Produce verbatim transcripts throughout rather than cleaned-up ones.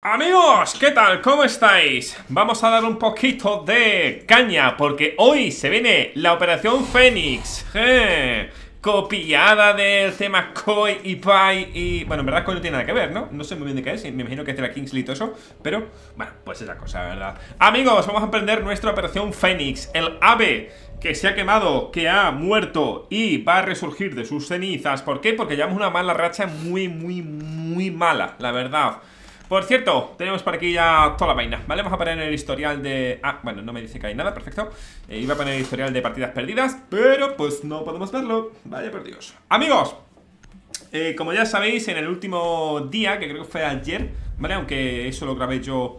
Amigos, ¿qué tal? ¿Cómo estáis? Vamos a dar un poquito de caña porque hoy se viene la Operación Fénix, eh, copiada del tema Koi y Pai y... Bueno, en verdad Koi no tiene nada que ver, ¿no? No sé muy bien de qué es, me imagino que es de la Kingsley y todo eso, pero... Bueno, pues es la cosa, ¿verdad? Amigos, vamos a emprender nuestra Operación Fénix, el ave que se ha quemado, que ha muerto y va a resurgir de sus cenizas. ¿Por qué? Porque llevamos una mala racha muy, muy, muy mala, la verdad. Por cierto, tenemos por aquí ya toda la vaina, ¿vale? Vamos a poner el historial de... Ah, bueno, no me dice que hay nada, perfecto. eh, Iba a poner el historial de partidas perdidas, pero pues no podemos verlo, vaya por Dios. Amigos, eh, como ya sabéis, en el último día, que creo que fue ayer, ¿vale? Aunque eso lo grabé yo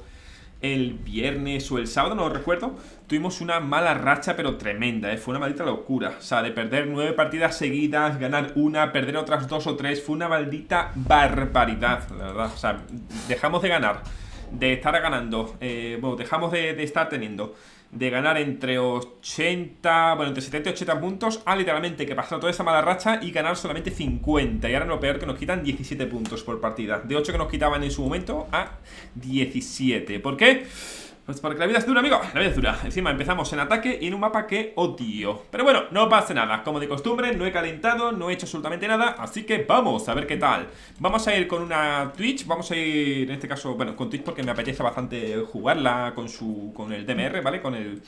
el viernes o el sábado, no lo recuerdo. Tuvimos una mala racha, pero tremenda, ¿eh? Fue una maldita locura. O sea, de perder nueve partidas seguidas, ganar una, perder otras dos o tres. Fue una maldita barbaridad, la verdad. O sea, dejamos de ganar, de estar ganando, eh, bueno, dejamos de, de estar teniendo, de ganar entre ochenta, bueno, entre setenta y ochenta puntos, a literalmente que pasó toda esa mala racha y ganar solamente cincuenta. Y ahora lo peor, que nos quitan diecisiete puntos por partida, de ocho que nos quitaban en su momento a diecisiete. ¿Por qué? Pues porque la vida es dura, amigo, la vida es dura. Encima empezamos en ataque y en un mapa que odio. Pero bueno, no pasa nada, como de costumbre. No he calentado, no he hecho absolutamente nada, así que vamos a ver qué tal. Vamos a ir con una Twitch, vamos a ir en este caso, bueno, con Twitch porque me apetece bastante jugarla con su, con el D M R, ¿vale? Con el...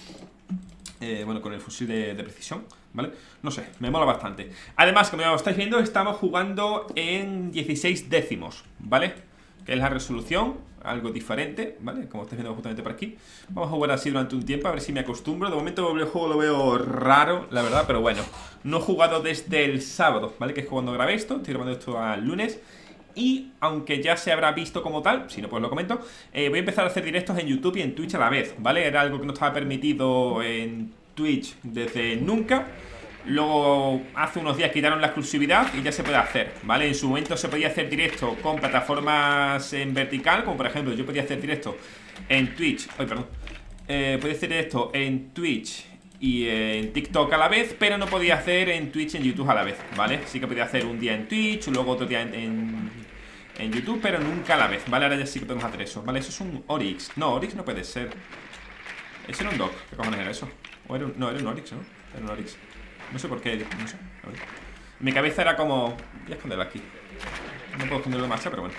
Eh, bueno, con el fusil de, de precisión, ¿vale? No sé, me mola bastante. Además, como ya estáis viendo, estamos jugando en dieciséis décimos, ¿vale? Que es la resolución, algo diferente, ¿vale? Como estáis viendo justamente por aquí. Vamos a jugar así durante un tiempo, a ver si me acostumbro. De momento el juego lo veo raro, la verdad, pero bueno. No he jugado desde el sábado, ¿vale? Que es cuando grabé esto, estoy grabando esto al lunes. Y aunque ya se habrá visto como tal, si no pues lo comento, eh, voy a empezar a hacer directos en YouTube y en Twitch a la vez, ¿vale? Era algo que no estaba permitido en Twitch desde nunca. Luego hace unos días quitaron la exclusividad y ya se puede hacer, ¿vale? En su momento se podía hacer directo con plataformas en vertical, como por ejemplo yo podía hacer directo en Twitch, ay, perdón, eh, podía hacer directo en Twitch y en TikTok a la vez, pero no podía hacer en Twitch y en YouTube a la vez, ¿vale? Sí que podía hacer un día en Twitch, luego otro día en, en, en YouTube, pero nunca a la vez, ¿vale? Ahora ya sí que podemos hacer eso, ¿vale? Eso es un Oryx. No, Oryx no puede ser. Eso era un Doc, ¿qué cojones era eso? O era un, no, era un Oryx, ¿no? Era un Oryx. No sé por qué, no sé. A ver. Mi cabeza era como... Voy a esconderlo aquí. No puedo esconderlo demasiado, pero bueno.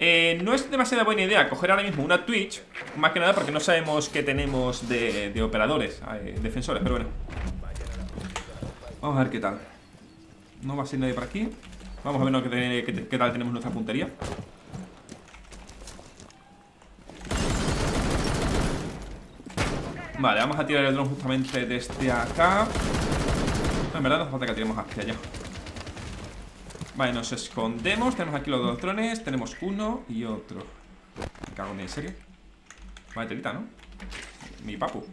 Eh, no es demasiada buena idea coger ahora mismo una Twitch, más que nada porque no sabemos qué tenemos de, de operadores, eh, defensores, pero bueno. Vamos a ver qué tal. No va a ser nadie por aquí. Vamos a ver no, qué, qué, qué tal tenemos nuestra puntería. Vale, vamos a tirar el dron justamente desde acá. No, en verdad no hace falta que tiremos hacia allá. Vale, nos escondemos. Tenemos aquí los dos drones. Tenemos uno y otro. Me cago en ese. Vale, telita, ¿no? Mi papu.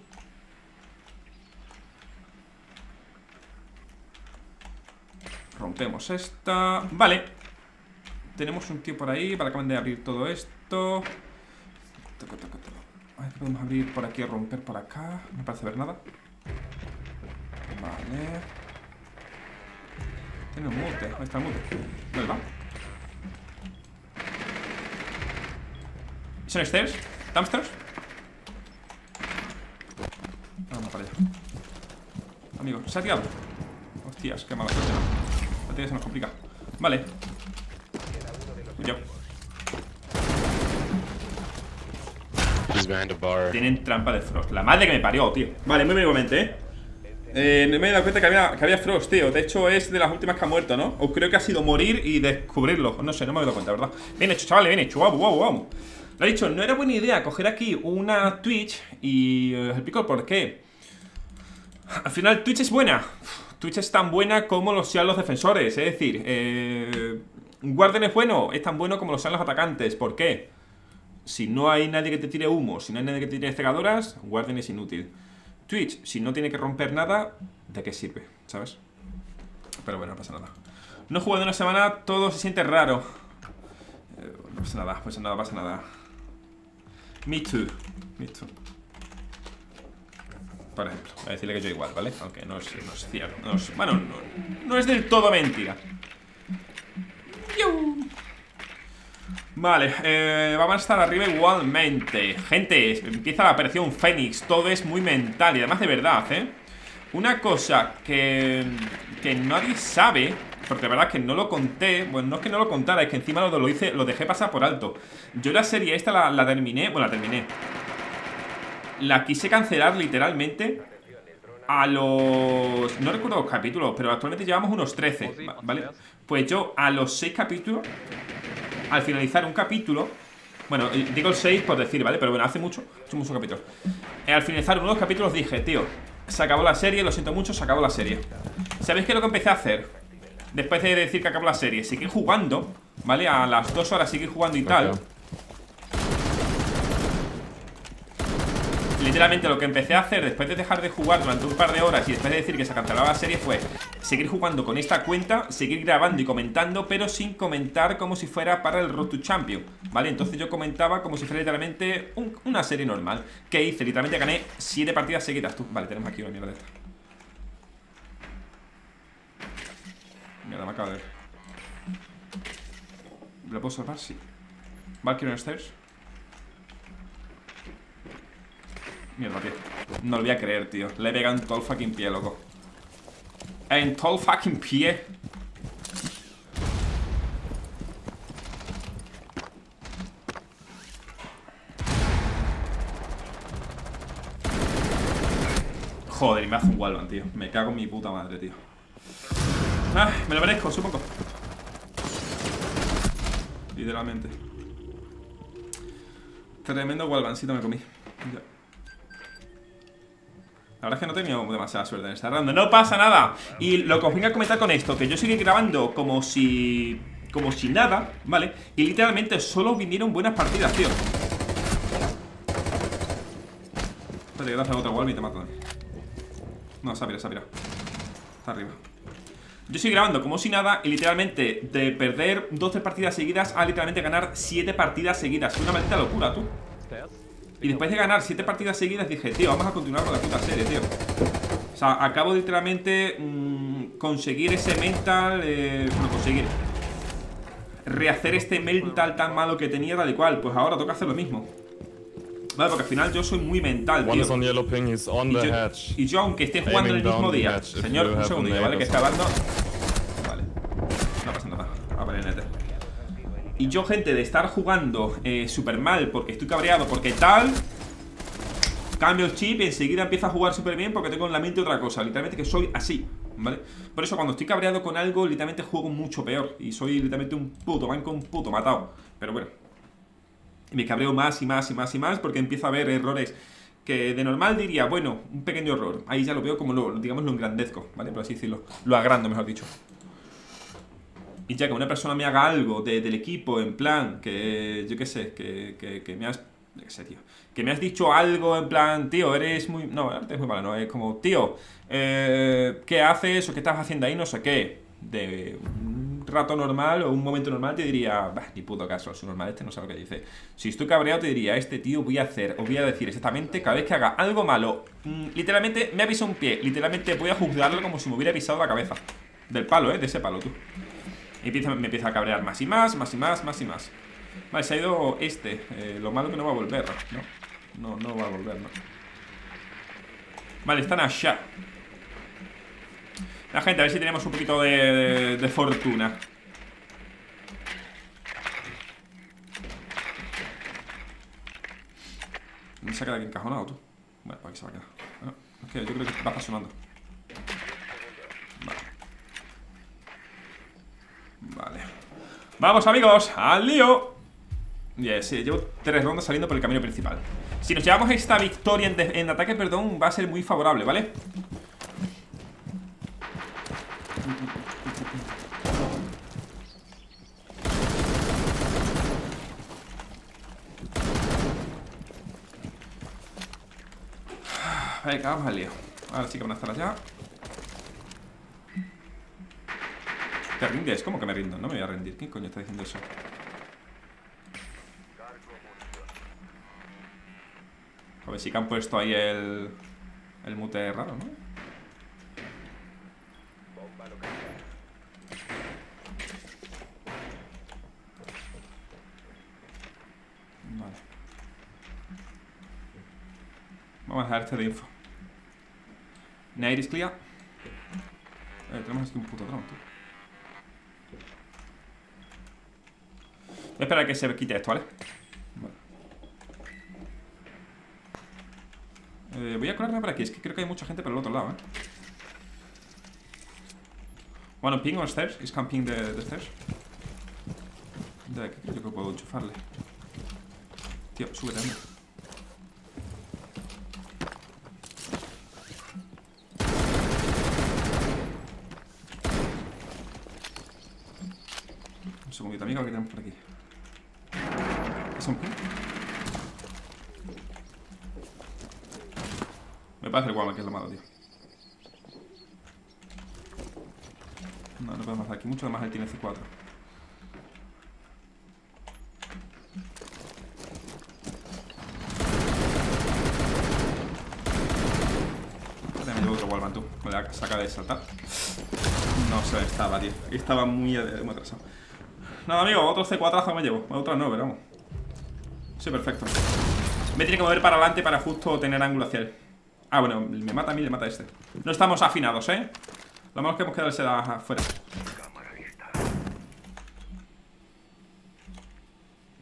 Rompemos esta. Vale. Tenemos un tío por ahí. Para que acaben de abrir todo esto. Toco, toco, toco. A ver, podemos abrir por aquí, romper por acá. No parece ver nada. Vale. Tiene un mute. Ahí está el mute. ¿Dónde va? ¿Son stairs? ¿Dumpsters? Vamos para allá. Amigo, ¿se ha tirado? Hostias, qué mala suerte. La tía se nos complica. Vale. Yo. Tienen trampa de Frost. La madre que me parió, tío. Vale, muy brevemente, eh. Eh, no me he dado cuenta que había, que había Frost, tío. De hecho es de las últimas que ha muerto, ¿no? O creo que ha sido morir y descubrirlo. No sé, no me he dado cuenta, ¿verdad? Bien hecho, chavales, bien hecho. Wow, wow, wow. Lo he dicho, no era buena idea coger aquí una Twitch. Y eh, el pico, ¿por qué? Al final Twitch es buena. Twitch es tan buena como lo sean los defensores. Es decir, eh, Warden es bueno, es tan bueno como lo sean los atacantes. ¿Por qué? Si no hay nadie que te tire humo, si no hay nadie que te tire cegadoras, Warden es inútil. Twitch, si no tiene que romper nada, ¿de qué sirve? ¿Sabes? Pero bueno, no pasa nada. No he jugado una semana, todo se siente raro. eh, No pasa nada, pasa nada, pasa nada. Me too, me too. Por ejemplo, voy a decirle que yo igual, ¿vale? Aunque no es, no es cierto, no es, bueno, no, no es del todo mentira. ¡Yu! Vale, eh, vamos a estar arriba igualmente. Gente, empieza la operación Fénix. Todo es muy mental y además de verdad, ¿eh? Una cosa que, que nadie sabe, porque la verdad es que no lo conté. Bueno, no es que no lo contara, es que encima lo, lo hice, lo dejé pasar por alto. Yo la serie esta la, la terminé, bueno, la terminé la quise cancelar literalmente a los... no recuerdo los capítulos, pero actualmente llevamos unos trece, ¿vale? Pues yo a los seis capítulos, al finalizar un capítulo, bueno, digo el seis por decir, ¿vale? Pero bueno, hace mucho, son muchos capítulos. Al finalizar uno de los capítulos dije, tío, se acabó la serie, lo siento mucho, se acabó la serie. ¿Sabéis qué es lo que empecé a hacer? Después de decir que acabó la serie, seguí jugando, ¿vale? A las dos horas seguí jugando y tal. Literalmente lo que empecé a hacer después de dejar de jugar durante un par de horas y después de decir que se cancelaba la serie fue seguir jugando con esta cuenta, seguir grabando y comentando, pero sin comentar como si fuera para el Road to Champions, ¿vale? Entonces yo comentaba como si fuera literalmente un, una serie normal. ¿Qué hice? Literalmente gané siete partidas seguidas. Tú, vale, tenemos aquí una mierda de esta. Mierda, me acabo de ver. ¿Lo puedo salvar? Sí. Valkyrie on stairs. Mierda, tío. No lo voy a creer, tío. Le he pegado en todo el fucking pie, loco. En todo el fucking pie. Joder, y me hace un wallbang, tío. Me cago en mi puta madre, tío. Ah, me lo merezco, supongo. Literalmente. Tremendo wallbancito me comí. Ya. La verdad es que no he tenido demasiada suerte en esta ronda. ¡No pasa nada! Y lo que os vengo a comentar con esto, que yo seguí grabando como si... como si nada, ¿vale? Y literalmente solo vinieron buenas partidas, tío. Espérate, que te hace otra wall y te matan. No, se ha pirado, se ha pirado. Está arriba. Yo seguí grabando como si nada y literalmente de perder doce partidas seguidas a literalmente ganar siete partidas seguidas. Una maldita locura, tú. Y después de ganar siete partidas seguidas dije, tío, vamos a continuar con la puta serie, tío. O sea, acabo de literalmente mmm, conseguir ese mental, eh, bueno, conseguir rehacer este mental tan malo que tenía, tal y cual. Pues ahora toca hacer lo mismo. Vale, porque al final yo soy muy mental, tío. Y yo, y yo aunque esté jugando el mismo día. Señor, un segundillo, ¿vale? Que está hablando. Vale, no pasa nada. A ver, neta. Y yo, gente, de estar jugando eh, súper mal porque estoy cabreado, porque tal, cambio el chip y enseguida empiezo a jugar súper bien porque tengo en la mente otra cosa. Literalmente que soy así, ¿vale? Por eso cuando estoy cabreado con algo, literalmente juego mucho peor. Y soy literalmente un puto banco, un puto matado. Pero bueno, me cabreo más y más y más y más porque empiezo a ver errores que de normal diría, bueno, un pequeño error. Ahí ya lo veo como lo, digamos, lo engrandezco, ¿vale? Por así decirlo, lo agrando, mejor dicho. Y ya que una persona me haga algo de, del equipo, en plan, que yo qué sé, que, que, que me has... Yo qué sé, tío. Que me has dicho algo en plan, tío, eres muy... No, eres muy malo, no. Es como, tío, eh, ¿qué haces o qué estás haciendo ahí? No sé qué. De un rato normal o un momento normal te diría, bah, ni puto caso, es normal, este no sabe lo que dice. Si estoy cabreado te diría, este tío voy a hacer, o voy a decir exactamente, cada vez que haga algo malo, mmm, literalmente me ha pisado un pie, literalmente voy a juzgarlo como si me hubiera pisado la cabeza. Del palo, ¿eh? De ese palo, tú. Me empieza a cabrear más y más, más y más, más y más. Vale, se ha ido este. eh, Lo malo que no va a volver, ¿no? No, no va a volver, ¿no? Vale, están allá. La gente, a ver si tenemos un poquito de, de, de fortuna. Me se ha quedado aquí encajonado, tú. Bueno, pues aquí se va a quedar. Bueno, okay, yo creo que va a estar sonando. Vale. Vamos, amigos, al lío. Yes, sí, llevo tres rondas saliendo por el camino principal. Si nos llevamos esta victoria en, de, en ataque, perdón, va a ser muy favorable, ¿vale? Venga, vamos al lío. Ahora sí que van a estar allá. ¿Te rindes? ¿Cómo que me rindo? No me voy a rendir. ¿Qué coño está diciendo eso? A ver si que han puesto ahí el... el mute raro, ¿no? Vamos a dejar este de info. Night is clear. Eh, tenemos aquí un puto dron, tío. Voy a esperar a que se quite esto, ¿vale? Vale. Eh, voy a colarme por aquí. Es que creo que hay mucha gente por el otro lado, ¿eh? Bueno, ping on stairs. Is can ping the, the stairs. De aquí creo que puedo enchufarle. Tío, súbete a mí. Un segundito, amigo, que tenemos por aquí. ¿Es un ping? Me parece el Wamai que es lo malo, tío. No, no podemos hacer aquí mucho, además él tiene C cuatro. Se acaba de saltar. No sé, estaba, tío. Aquí estaba muy atrasado. Nada, amigo, otro C cuatro me llevo. Otra no, pero vamos. Sí, perfecto. Me tiene que mover para adelante para justo tener ángulo hacia él. Ah, bueno, me mata a mí, le mata a este. No estamos afinados, ¿eh? Lo malo que hemos quedado es afuera.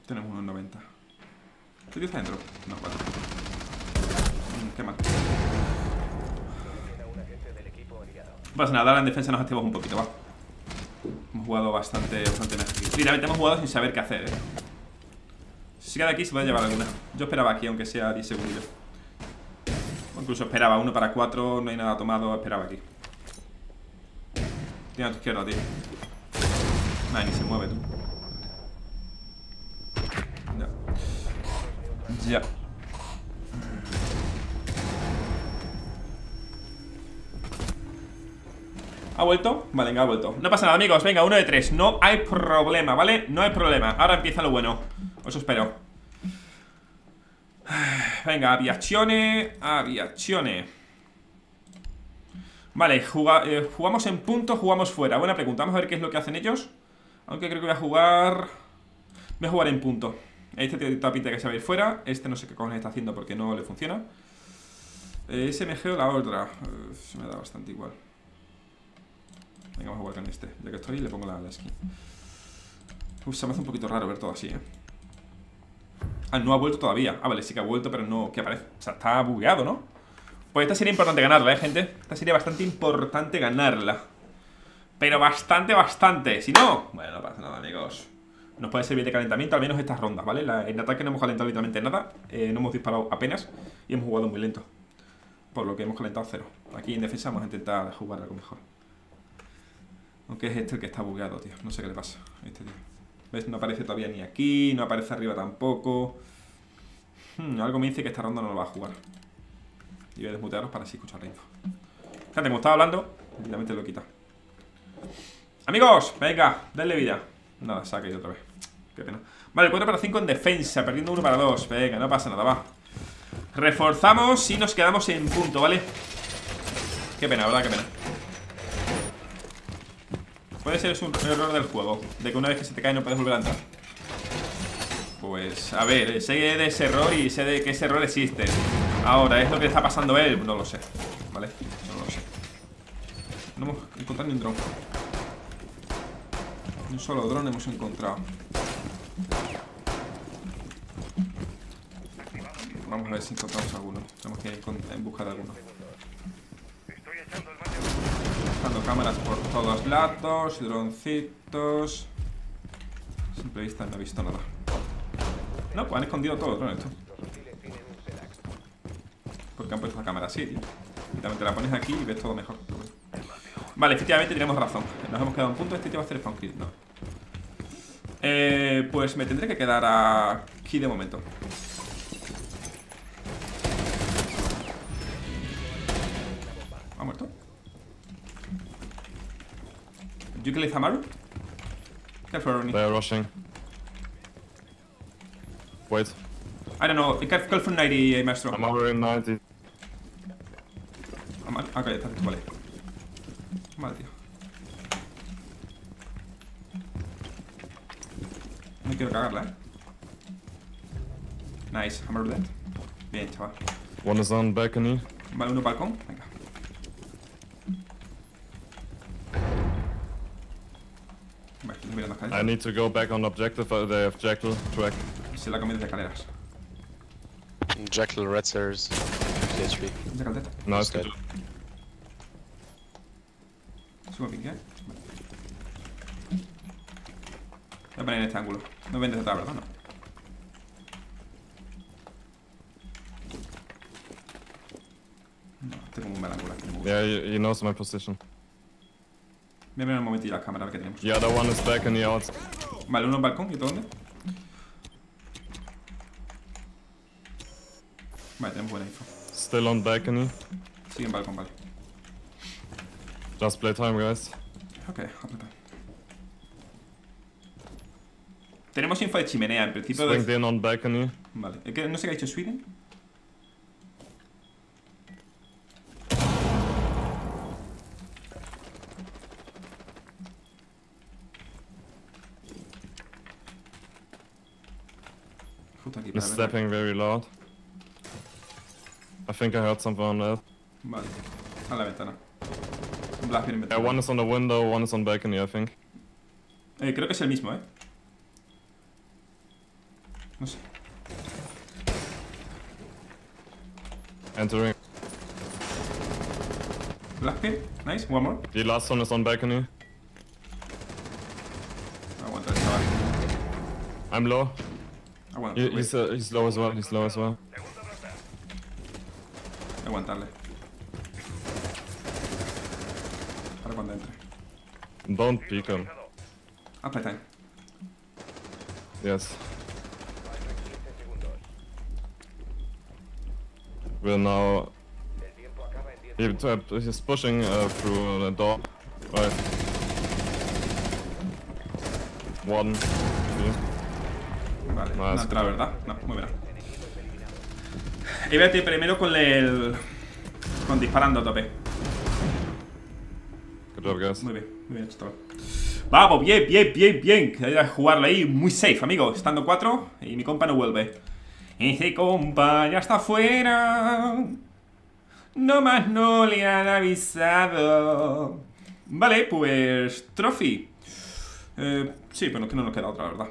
Tenemos unos noventa. ¿Qué tío está dentro? No, vale. Qué mal. No pasa nada, ahora en defensa nos activamos un poquito, va. Hemos jugado bastante, bastante mejor. Literalmente hemos jugado sin saber qué hacer, eh. Si se queda aquí se puede llevar alguna. Yo esperaba aquí, aunque sea diez segundos. O incluso esperaba uno para cuatro, no hay nada tomado, esperaba aquí. Tiene a tu izquierda, tío. Nada, ni se mueve, tú. Ya. Ya. ¿Ha vuelto? Vale, venga, ha vuelto. No pasa nada, amigos. Venga, uno de tres. No hay problema, ¿vale? No hay problema. Ahora empieza lo bueno. Os espero. Venga, aviazione. Aviazione. Vale, juga, eh, jugamos en punto, jugamos fuera. Buena pregunta. Vamos a ver qué es lo que hacen ellos. Aunque creo que voy a jugar... Voy a jugar en punto. Este tiene pinta que se va a ir fuera. Este no sé qué cojones está haciendo porque no le funciona. Eh, S M G o la otra. Uh, se me da bastante igual. Venga, vamos a jugar con este. Ya que estoy, le pongo la, la skin. Uf, se me hace un poquito raro ver todo así, eh. Ah, no ha vuelto todavía. Ah, vale, sí que ha vuelto, pero no... ¿Qué aparece? O sea, está bugueado, ¿no? Pues esta sería importante ganarla, eh, gente. Esta sería bastante importante ganarla. Pero bastante, bastante. Si no... Bueno, no pasa nada, amigos. Nos puede servir de calentamiento, al menos estas rondas, ¿vale? La, en ataque no hemos calentado literalmente nada. eh, No hemos disparado apenas. Y hemos jugado muy lento. Por lo que hemos calentado cero. Aquí en defensa vamos a intentar jugar algo mejor. Aunque es este el que está bugueado, tío. No sé qué le pasa a este tío. ¿Ves? No aparece todavía ni aquí. No aparece arriba tampoco. hmm, Algo me dice que esta ronda no lo va a jugar. Y voy a desmutearos para así escuchar la info. Fíjate, como estaba hablando, directamente lo quita. Amigos, venga, denle vida. Nada, se ha caído otra vez. Qué pena. Vale, cuatro para cinco en defensa. Perdiendo uno para dos. Venga, no pasa nada, va. Reforzamos y nos quedamos en punto, ¿vale? Qué pena, ¿verdad? Qué pena. Puede ser un error del juego, de que una vez que se te cae no puedes volver a entrar. Pues, a ver, sé de ese error y sé de que ese error existe. Ahora, ¿es lo que está pasando él? No lo sé, ¿vale? No lo sé. No hemos encontrado ni un dron. Ni un solo dron hemos encontrado. Vamos a ver si encontramos alguno. Tenemos que ir en busca de alguno. Cámaras por todos lados, droncitos. Simple vista, no he visto nada. No, pues han escondido todo el dron esto. Porque han puesto la cámara así, tío. Y también te la pones aquí y ves todo mejor. Vale, efectivamente tenemos razón. Nos hemos quedado en punto, este tío va a hacer spawn kill, no. Eh, pues me tendré que quedar aquí de momento. ¿Ha muerto? You kill Amaru? Careful, Ronnie. They're rushing. Wait. I don't know. Careful for ninety, eh, Maestro. Amaru in ninety. Amaru. Ah, cállate, vale. Vale, tío. No quiero cagarla, eh. Nice, Amaru dead. Bien, chaval. One is on balcony. Vale, uno balcón. Venga. I need to go back on objective, uh, the Jackal track. Se la ha comido de escaleras. Jackal, red stairs, fifty H P. Jackal dead. Nice, good. Subo pink, eh. Voy a poner en este ángulo. No vendes atrás, ¿verdad? No. No, tengo un mal ángulo aquí. Yeah, you, you know my position. Voy a ver un momentito la cámara, a ver qué tenemos. The other one is back in the out. Vale, uno en balcón, ¿y tú dónde? Vale, tenemos buena info. Still on balcony. Sigue en balcón, vale. Just play time, guys. Ok, apretar. Tenemos info de chimenea, en principio de... Swing in on balcony. Vale, ¿es que no sé qué ha hecho Sweden? I'm stepping very loud. I think I heard someone else. Vale, a la ventana. Un black in ventana. Yeah, one is on the window, one is on balcony, I think. Eh, creo que es el mismo, eh. No sé. Entering. Black pin, nice, one more. The last one is on balcony. Aguanta, chaval. I'm low. Aguanta, yeah, he's, uh, he's low as well, he's low as well. Aguantarle. Para cuando entre. Don't peek him. I'll play time. Yes. We're now... He, uh, he's pushing uh, through the door. Right. Warden. Vale, no entra, ¿verdad? No, muy bien. Y vete primero con el... Con disparando a tope. Good job, guys. Muy bien, muy bien, chaval. Vamos, bien, bien, bien, bien. Hay que jugarlo ahí muy safe, amigo. Estando cuatro y mi compa no vuelve. Ese compa ya está fuera. No más no le han avisado. Vale, pues... Trophy. Eh, sí, pero es que no nos queda otra, ¿verdad?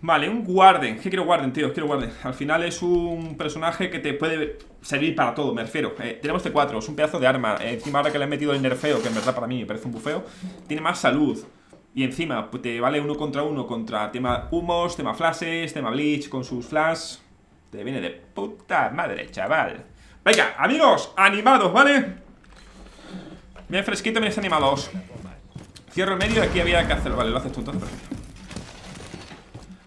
Vale, un Warden. ¿Qué quiero Warden, tío? Quiero Warden. Al final es un personaje que te puede servir para todo, me refiero. Eh, tenemos T cuatro, es un pedazo de arma. Eh, encima ahora que le han metido el nerfeo, que en verdad para mí me parece un bufeo, tiene más salud. Y encima pues te vale uno contra uno contra tema humos, tema flashes, tema bleach con sus flash. Te viene de puta madre, chaval. Venga, amigos, animados, ¿vale? Bien fresquito, bien animados. Cierro el medio, aquí había que hacerlo. Vale, lo haces tú entonces.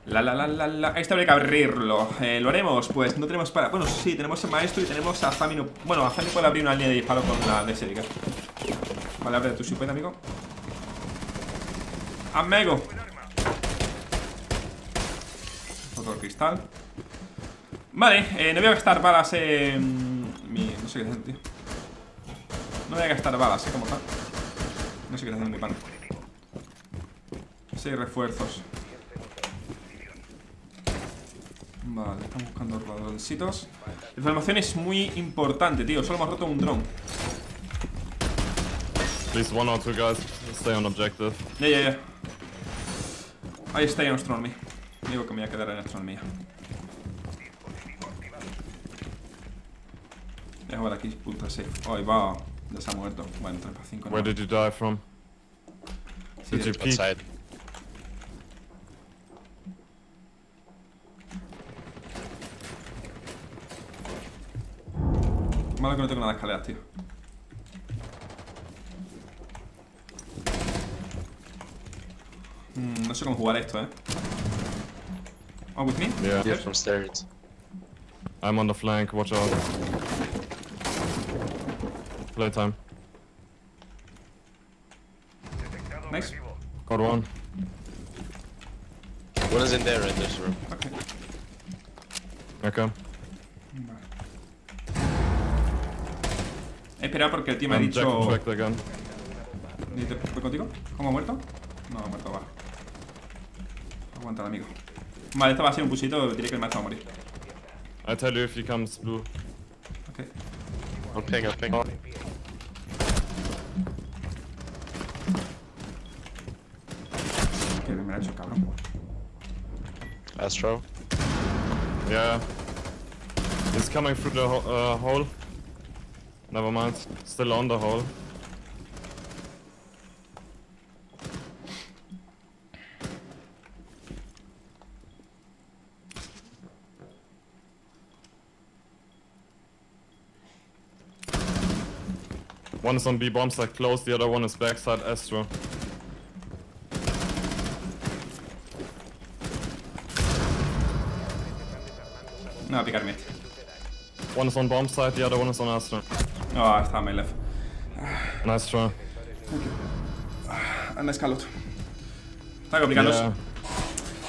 La la la la la. Este habría que abrirlo. Eh, lo haremos, pues no tenemos para. Bueno, sí, tenemos el maestro y tenemos a Azami. No... Bueno, Azami puede abrir una línea de disparo con la de Sedica. Vale, abre tu super, amigo. Amigo. Otro cristal. Vale, eh, no voy a gastar balas en. Mi... No sé qué hacer, tío. No voy a gastar balas, ¿eh? ¿Cómo está? No sé qué hacer en mi pan. Seis refuerzos. Vale, estamos buscando rodoncitos. La formación es muy importante, tío. Solo hemos roto un drone. Please, one or two guys, stay on objective. Ya, ya, ya. I stay on strong me. Digo que me voy a quedar en strong mía. Voy a jugar aquí, punta safe. Ay, va. Ya se ha muerto. Bueno, tres para cinco. Where did you die from? Did you peek? Malo que no tengo nada de escaleras, tío. Mm, no sé cómo jugar esto, eh. Oh, with me? Yeah, yeah, from stairs. I'm on the flank, watch out. Playtime. Nice. Got one. One is in there, in this room. Okay. Okay. He esperado porque el tío me ha dicho... ¿Voy contigo? ¿Cómo ha muerto? No, ha muerto, va. Aguanta, amigo. Vale, esto va a ser un pusito, diré que el maestro va a morir. I tell you if he comes blue. Okay. I'm ping, I'm ping. Que me ha hecho cabrón. Astro. Yeah. He's coming through the ho uh, hole. Never mind. Still on the hole. One is on B bomb side close, the other one is backside Astro. No va a picar mid. One is on bomb side, the other one is on Astro. Ah, oh, está a my left. Nice try. And nice callout. Está complicando. Yeah.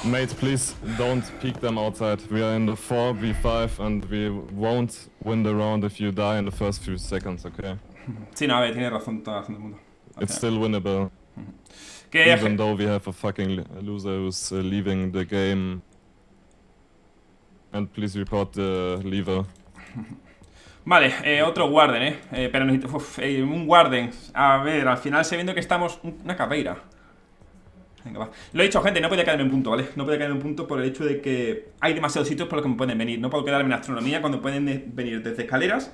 Mate, please don't peek them outside. We are in the four v five and we won't win the round if you die in the first few seconds, okay? Sí, no, a ver, tiene razón, está razón del mundo. Okay. It's still winnable. ¿Qué? Even though we have a fucking loser who's uh, leaving the game. And please report the lever. Vale, eh, otro Warden, eh. eh pero necesito. Uf, eh, un Warden. A ver, al final se viendo que estamos. Una Caveira. Venga, va. Lo he dicho, gente, no podía quedarme en punto, ¿vale? No podía quedarme en punto por el hecho de que hay demasiados sitios por los que me pueden venir. No puedo quedarme en astronomía cuando pueden venir desde escaleras.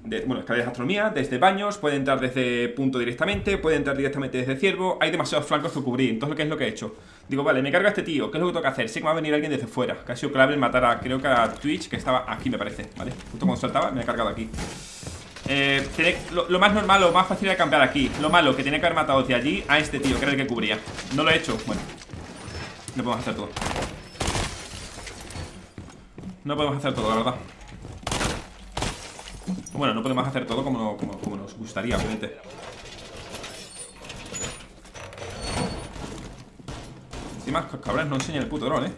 De, bueno, escaleras de astronomía, desde baños, puede entrar desde punto directamente, puede entrar directamente desde ciervo. Hay demasiados flancos que cubrir, entonces lo que es lo que he hecho. Digo, vale, me carga este tío, ¿qué es lo que tengo que hacer? Sé que va a venir alguien desde fuera, que ha sido clave en matar a, creo que a Twitch, que estaba aquí, me parece, ¿vale? Justo cuando saltaba, me ha cargado aquí. eh, tener, lo, lo más normal, lo más fácil era campear aquí. Lo malo, que tenía que haber matado desde allí a este tío, que era el que cubría. No lo he hecho, bueno. No podemos hacer todo. No podemos hacer todo, la verdad. Bueno, no podemos hacer todo como, como, como nos gustaría, obviamente. Encima, cabrones, no enseña el puto dron, eh.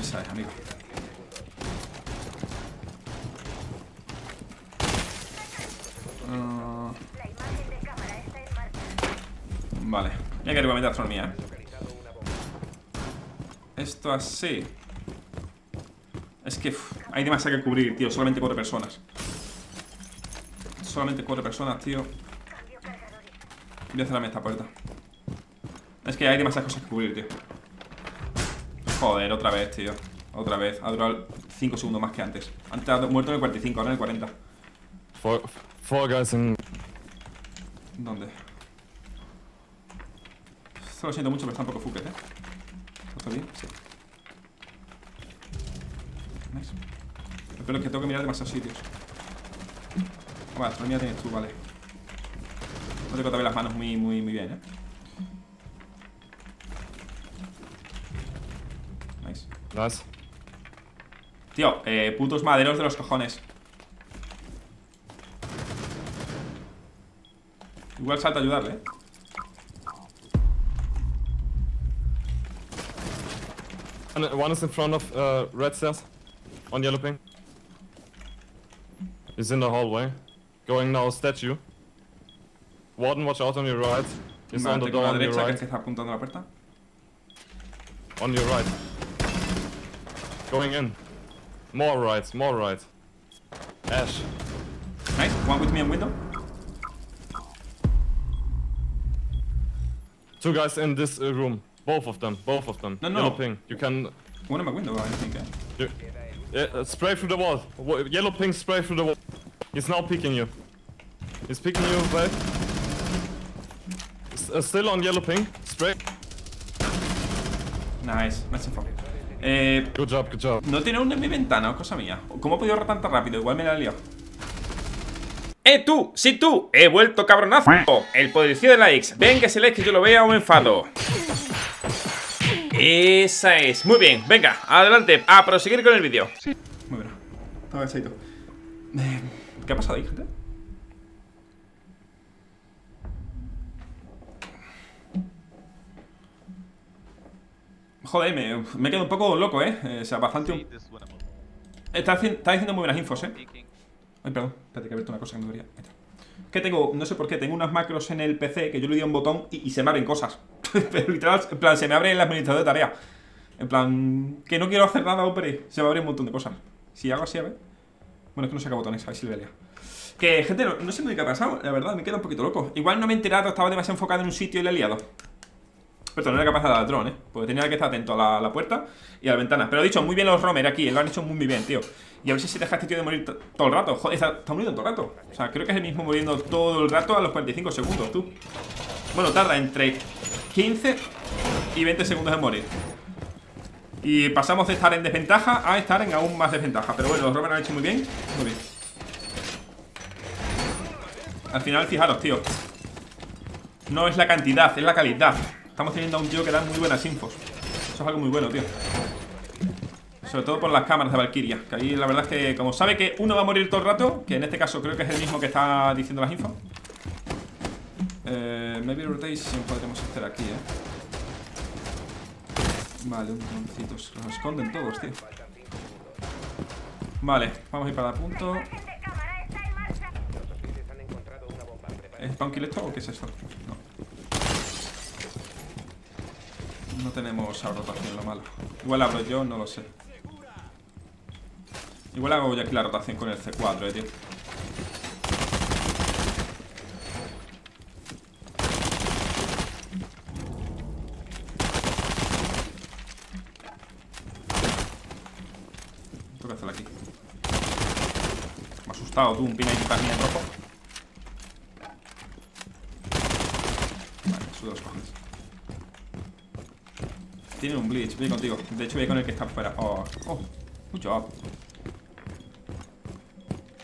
Esa es, amigo. Uh... Vale, voy a querer meter astronomía, eh. Esto así. Es que uff, hay demasiado que cubrir, tío. Solamente cuatro personas. Solamente cuatro personas, tío. Voy a cerrarme esta puerta. Es que hay demasiadas cosas que cubrir, tío. Joder, otra vez, tío. Otra vez. Ha durado cinco segundos más que antes. Antes ha muerto en el cuarenta y cinco, ahora en el cuarenta. Four, four guys in... ¿Dónde? Esto lo siento mucho, pero está un poco fucket, eh. ¿Está bien? Sí. Nice. Lo peor es que tengo que mirar demasiados sitios. Vale, astronomía tienes tú, vale. No tengo todavía las manos muy, muy, muy bien, eh. Nice. Nice. Tío, eh, putos maderos de los cojones. Igual salta a ayudarle, eh. One is in front of uh, red stairs, on yellow ping. He's in the hallway. Going now statue. Warden, watch out on your right. He's on the door on your right. On your right. Going in. More right, more right. Ash. Nice, one with me in window. Two guys in this uh, room. Both of them, both of them. No, no. Yellow ping. You can. One in my window, I think. You... Yeah, spray through the wall. Yellow ping, spray through the wall. He's now picking you. He's picking you, babe. Uh, still on yellow ping. Spray. Nice, me hace falta. Eh. Good job, good job. No tiene uno en mi ventana, cosa mía. ¿Cómo he podido rotar tan rápido? Igual me la he liado. ¡Eh, tú! ¡Sí, tú! ¡He vuelto, cabronazo! El policía de likes. Ven que se like que yo lo vea o me enfado. Esa es, muy bien, venga, adelante, a proseguir con el vídeo. Sí, muy bien, estaba agachadito. eh, ¿Qué ha pasado ahí, gente? Joder, me, me quedo un poco loco, eh, o sea, bastante un... Está, está diciendo muy buenas infos, eh. Ay, perdón, espérate que he abierto una cosa que no debería. Que tengo, no sé por qué, tengo unas macros en el P C que yo le doy a un botón y, y se me abren cosas. Pero literal, en plan, se me abre el administrador de tarea. En plan, que no quiero hacer nada, opere. Se me abre un montón de cosas. Si hago así, a ver. Bueno, es que no saca botones, a ver si le lea. Que, gente, no, no sé muy qué ha pasado. La verdad, me queda un poquito loco. Igual no me he enterado, estaba demasiado enfocado en un sitio y le he liado. Pero no era capaz de dar al dron, ¿eh? Porque tenía que estar atento a la, la puerta y a la ventana. Pero he dicho, muy bien los romer aquí, lo han hecho muy bien, tío. Y a ver si se deja este tío de morir todo el rato. Joder, está, está muriendo todo el rato. O sea, creo que es el mismo muriendo todo el rato a los cuarenta y cinco segundos, tú. Bueno, tarda entre quince y veinte segundos en morir. Y pasamos de estar en desventaja a estar en aún más desventaja. Pero bueno, los romer han hecho muy bien. Muy bien. Al final, fijaros, tío, no es la cantidad, es la calidad. Estamos teniendo a un tío que da muy buenas infos. Eso es algo muy bueno, tío. Sobre todo por las cámaras de Valkyria. Que ahí la verdad es que, como sabe que uno va a morir todo el rato, que en este caso creo que es el mismo que está diciendo las infos. Eh, maybe rotation podremos hacer aquí, eh. Vale, un montito. Los esconden todos, tío. Vale, vamos a ir para el punto. ¿Es Punky esto o qué es esto? No. No tenemos a rotación, lo malo. Igual abro yo, no lo sé. Igual hago yo aquí la rotación con el C cuatro, eh, tío. Tengo que hacerla aquí. Me ha asustado, tú, un pin ahí que también en rojo. Vale, sudo los cojones. Tiene un glitch, voy contigo. De hecho voy con el que está fuera. Oh, oh, mucho.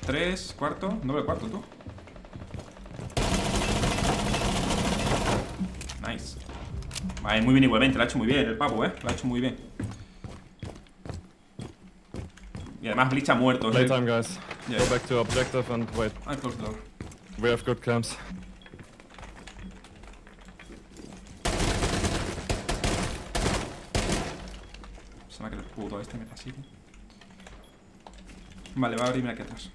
Tres, cuarto, doble cuarto, tú. Nice. Vale, muy bien igualmente, lo ha hecho muy bien el pavo, eh. Lo ha hecho muy bien. Y además glitch ha muerto. Playtime, guys. Yeah. Go back to objective and wait. I close the door. We have good camps. Que el puto este me persigue. Vale, va a abrirme aquí atrás.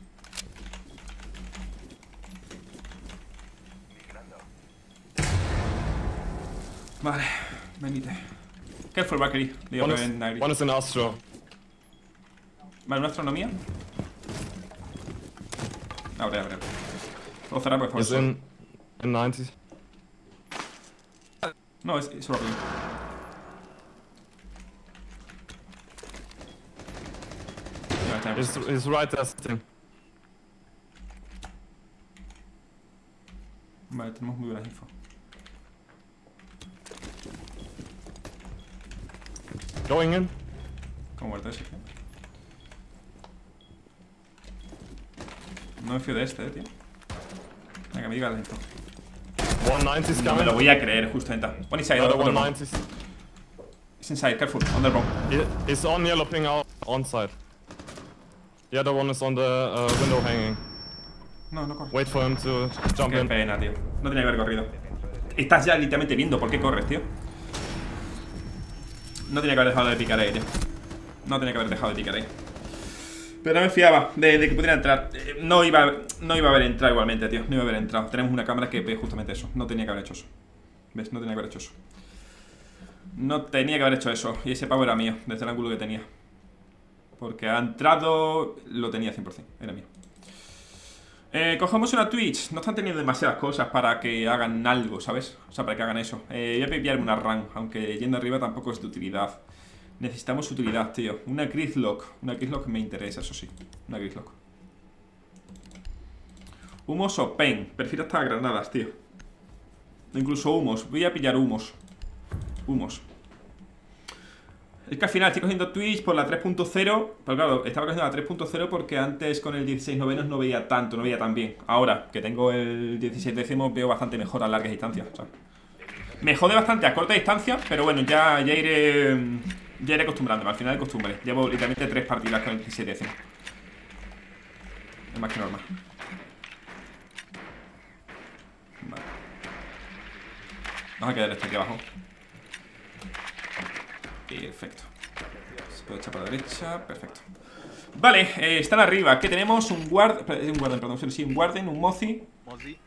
Vale, venite. Careful, Valkyrie. Digo que ven Nagri. One is an astro. Vale, ¿una astronomía? Abre, abre. Lo cerrar por favor. En noventa. No, es, es rápido. It's, it's right as thing. Vale, tenemos muy buenas info. Going in. ¿Cómo muerto ese, tío? No me fío de este, eh, tío. Venga, me diga la info. ciento noventa is coming. No me lo voy a creer, justamente. One inside, otro bomb. It's inside, careful, on the bomb. It's on yellow ping out, on side. The other one is on the uh, window hanging. No, no corre. Wait for him to jump in. Qué pena, tío. No tenía que haber corrido. Estás ya literalmente viendo por qué corres, tío. No tenía que haber dejado de picar ahí, tío. No tenía que haber dejado de picar ahí. Pero no me fiaba de, de que pudiera entrar. Eh, no, iba, no iba a haber entrado igualmente, tío. No iba a haber entrado. Tenemos una cámara que ve justamente eso. No tenía que haber hecho eso. ¿Ves? No tenía que haber hecho eso. No tenía que haber hecho eso. Y ese pavo era mío, desde el ángulo que tenía. Porque ha entrado... Lo tenía cien por cien, era mío. eh, Cogemos una Twitch. No están teniendo demasiadas cosas para que hagan algo, ¿sabes? O sea, para que hagan eso. eh, Voy a pillarme una run, aunque yendo arriba tampoco es de utilidad. Necesitamos utilidad, tío. Una Grislock. Una Grislock me interesa, eso sí. Una Grislock. Humos o pen. Prefiero hasta granadas, tío. Incluso humos. Voy a pillar humos. Humos. Es que al final estoy cogiendo Twitch por la tres punto cero. Pero claro, estaba cogiendo la tres punto cero porque antes con el dieciséis novenos no veía tanto, no veía tan bien. Ahora, que tengo el dieciséis décimos, veo bastante mejor a largas distancias, o sea, me jode bastante a corta distancia. Pero bueno, ya, ya iré Ya iré acostumbrándome, al final de costumbre. Llevo literalmente tres partidas con el dieciséis décimos. Es más que normal. Vale. Vamos a quedar esto aquí abajo. Perfecto. Se puede echar para la derecha. Perfecto. Vale, eh, están arriba. ¿Qué tenemos? Un guard... Un Warden, perdón. Sí, un Warden, un Mozzie. Mozzie.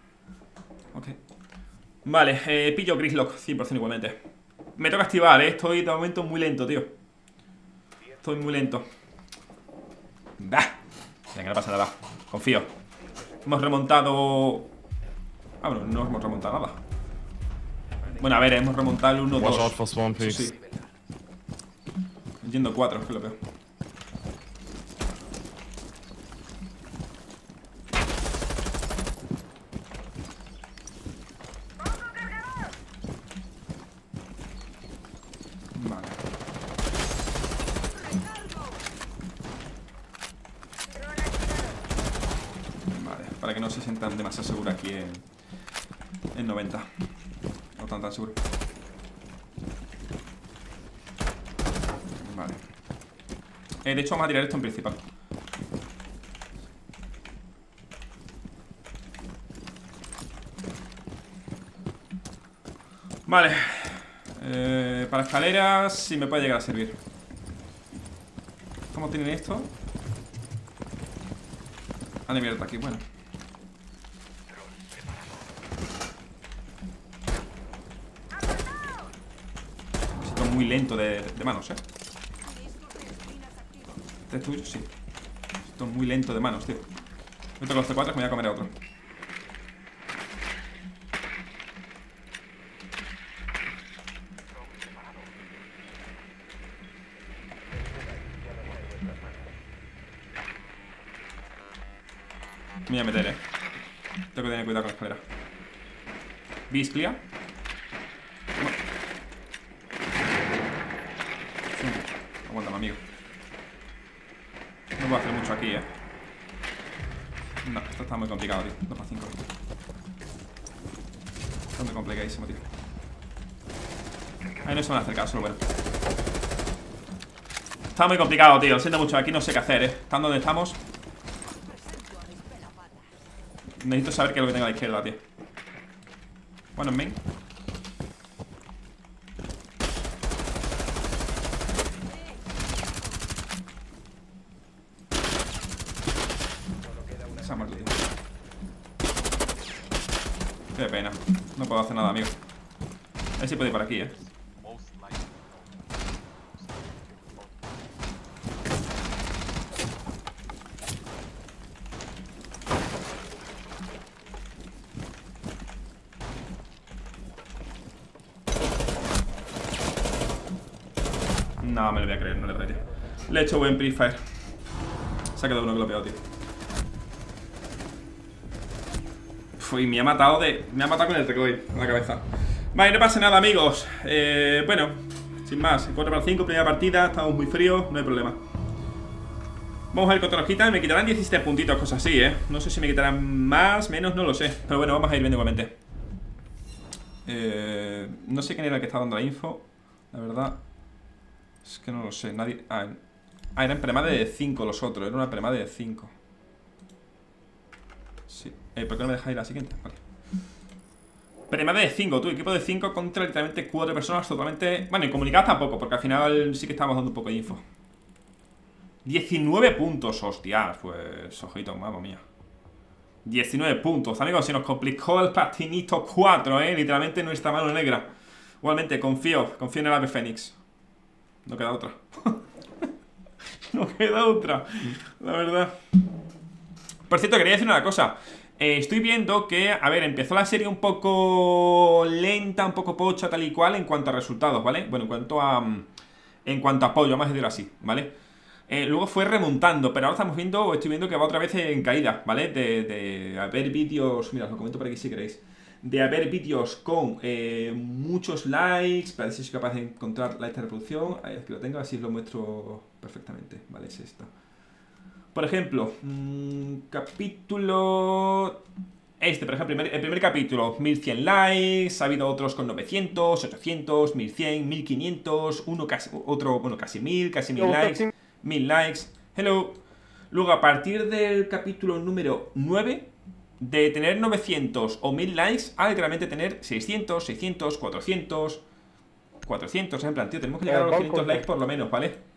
Ok. Vale, eh, pillo Grislock, cien por cien igualmente. Me toca activar, eh. Estoy de momento muy lento, tío. Estoy muy lento. Bah. Venga, no pasa nada. Confío. Hemos remontado... Ah, bueno, no hemos remontado nada. Bueno, a ver, hemos remontado el uno dos. Sí, sí. Yendo cuatro, que es lo peor. Demasiado seguro aquí en, en noventa. No tan tan seguro. Vale, eh, de hecho vamos a tirar esto en principal. Vale, eh, para escaleras si sí me puede llegar a servir. ¿Cómo tienen esto? Ah, de mierda aquí, bueno. Muy lento de, de manos, eh. ¿Este es tuyo? Sí. Esto es muy lento de manos, tío. Me toco los C cuatro que me voy a comer a otro. Me voy a meter, eh. Tengo que tener cuidado con la escalera. Bis clear. Aguántame, amigo. No puedo hacer mucho aquí, eh. No, esto está muy complicado, tío. dos para cinco. Está muy complicadísimo, tío. Ahí no se van a hacer caso, bueno. Está muy complicado, tío. Lo siento mucho. Aquí no sé qué hacer, eh. Estando donde estamos. Necesito saber qué es lo que tengo a la izquierda, tío. Bueno, men. Qué pena, no puedo hacer nada, amigo. A ver si puedo ir por aquí, eh. No, me lo voy a creer, no le traigo. Le he hecho buen pre-fire. Se ha quedado uno que lo ha pegado, tío. Y me ha matado de... Me ha matado con el recoil en la cabeza. Vale, no pasa nada, amigos. eh, Bueno, sin más, cuatro para cinco, primera partida, estamos muy fríos, no hay problema. Vamos a ver cuánto nos quitan. Me quitarán diecisiete puntitos, cosas así, eh. No sé si me quitarán más, menos, no lo sé. Pero bueno, vamos a ir viendo igualmente. eh, No sé quién era el que estaba dando la info. La verdad es que no lo sé, nadie... Ah, ah eran premade de cinco los otros. Era una premade de cinco. Sí. Eh, ¿por qué no me dejáis la siguiente? Vale. Premade de cinco, tu equipo de cinco contra literalmente cuatro personas totalmente... Bueno, incomunicadas tampoco, porque al final sí que estábamos dando un poco de info. diecinueve puntos, hostias, pues... Ojito, mamma mía. diecinueve puntos, amigos, se nos complicó el platinito cuatro, eh, literalmente nuestra mano negra. Igualmente, confío, confío en el ave Fénix. No queda otra. No queda otra, la verdad. Por cierto, quería decir una cosa. Eh, estoy viendo que, a ver, empezó la serie un poco lenta, un poco pocha, tal y cual, en cuanto a resultados, ¿vale? Bueno, en cuanto a en cuanto a apoyo, vamos a decirlo así, ¿vale? Eh, luego fue remontando, pero ahora estamos viendo, estoy viendo que va otra vez en caída, ¿vale? De, de haber vídeos, mira, os lo comento por aquí si queréis, de haber vídeos con eh, muchos likes, para ver si soy capaz de encontrar likes de reproducción, ahí es que lo tengo, así os lo muestro perfectamente, ¿vale? Es esta. Por ejemplo, mmm, capítulo... Este, por ejemplo, el primer, el primer capítulo, mil cien likes, ha habido otros con novecientos, ochocientos, mil cien, mil quinientos, uno casi, otro, bueno, casi mil, casi mil likes, mil likes, hello. Luego, a partir del capítulo número nueve, de tener novecientos o mil likes, a literalmente tener seiscientos, seiscientos, cuatrocientos, cuatrocientos, en plan, tío, tenemos que llegar a los quinientos likes por lo menos, ¿vale?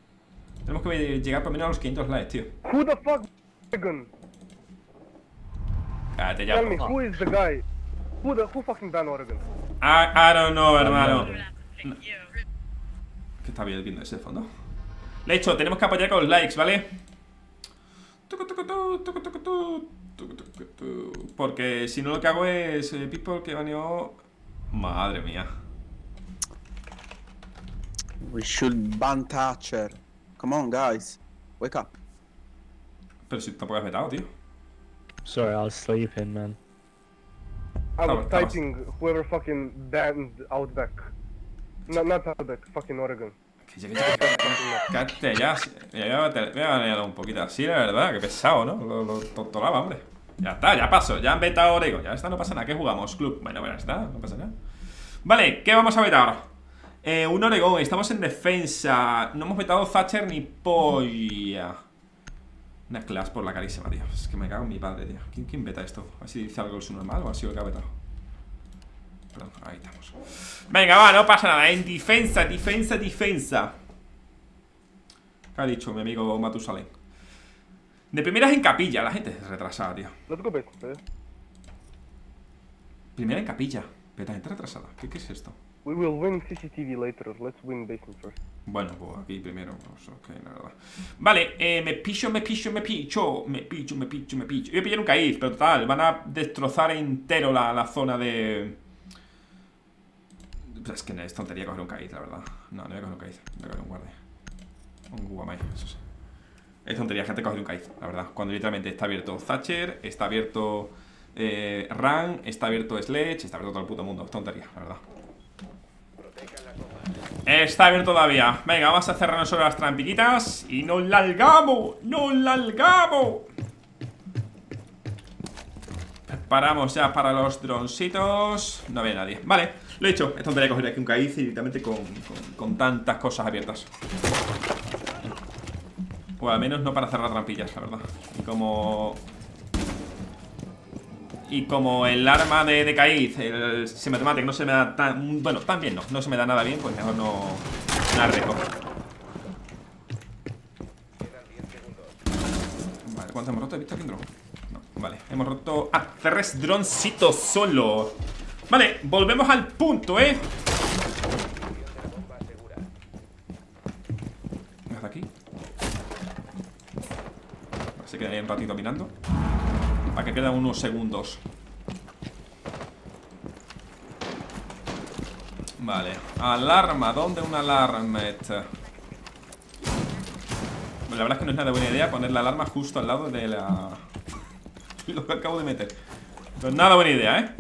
Tenemos que llegar por lo menos a los quinientos likes, tío. Who the fuck is the gun? Cállate ya. Tell me, who is the guy? Who the who fucking done Oregon? I, I don't know, hermano. Que está bien viendo ese fondo. Lecho, tenemos que apoyar con los likes, ¿vale? Porque si no lo que hago es eh, people que baneó. Madre mía. We should ban Thatcher. Come on, guys. Wake up. Pero si tampoco has vetado, tío. Sorry, I was sleeping, man. I was typing whoever fucking banned Outback. No, not Outback, fucking Oregon. Que Cállate ya, ya, ya me ha dañado un poquito así, la verdad, que pesado, ¿no? Lo, lo tontolaba, hombre. Ya está, ya paso, ya han vetado Oregon, ya está, no pasa nada, ¿qué jugamos? Club, bueno, bueno, ya está, no pasa nada. Vale, ¿qué vamos a vetar ahora? Eh, un Oregon, estamos en defensa, no hemos vetado Thatcher ni polla. Una clase por la carísima, tío, es que me cago en mi padre, tío. ¿Quién, quién veta esto? A ver si dice algo el subnormal o ha sido el que ha vetado. Perdón, ahí estamos. Venga, va, no pasa nada. En defensa, defensa, defensa. ¿Qué ha dicho mi amigo Matusalén? De primeras en capilla. La gente es retrasada, tío. No te preocupes, ¿eh? Primera en capilla. Pero gente retrasada. ¿Qué, ¿Qué es esto? We will win C C T V later. Let's win basement first. Bueno, pues aquí primero. Pues, okay, la verdad. Vale, eh, me picho, me picho, me picho. Me picho, me picho, me picho. Voy a pillar un caíz, pero total. Van a destrozar entero la, la zona de... Es que es tontería coger un caíz, la verdad. No, no voy a coger un caíz, voy a coger un guardia. Un Wamai, eso sí. Es tontería, gente, coger un caíz, la verdad. Cuando literalmente está abierto Thatcher, está abierto eh, Ran, está abierto Sledge, está abierto todo el puto mundo. Es tontería, la verdad. Está abierto todavía. Venga, vamos a cerrarnos sobre las trampiquitas y nos largamos, nos largamos. Preparamos ya para los droncitos. No había nadie, vale. Lo he hecho, es tontería coger aquí un caíz directamente con, con, con tantas cosas abiertas. O al menos no para cerrar trampillas, la verdad. Y como... Y como el arma de, de caíz, el Cinematic no se me da tan... Bueno, tan bien no, no se me da nada bien, pues mejor no... Nada recojo. Vale, ¿cuántos hemos roto? ¿He visto aquí un dron? No, vale, hemos roto... Ah, tres droncitos solo. Vale, volvemos al punto, ¿eh? ¿Me hace aquí? Se queda ahí un ratito mirando. Para que quedan unos segundos. Vale, alarma, ¿dónde una alarma está? Bueno, la verdad es que no es nada buena idea poner la alarma justo al lado de la... Lo que acabo de meter. No es nada buena idea, ¿eh?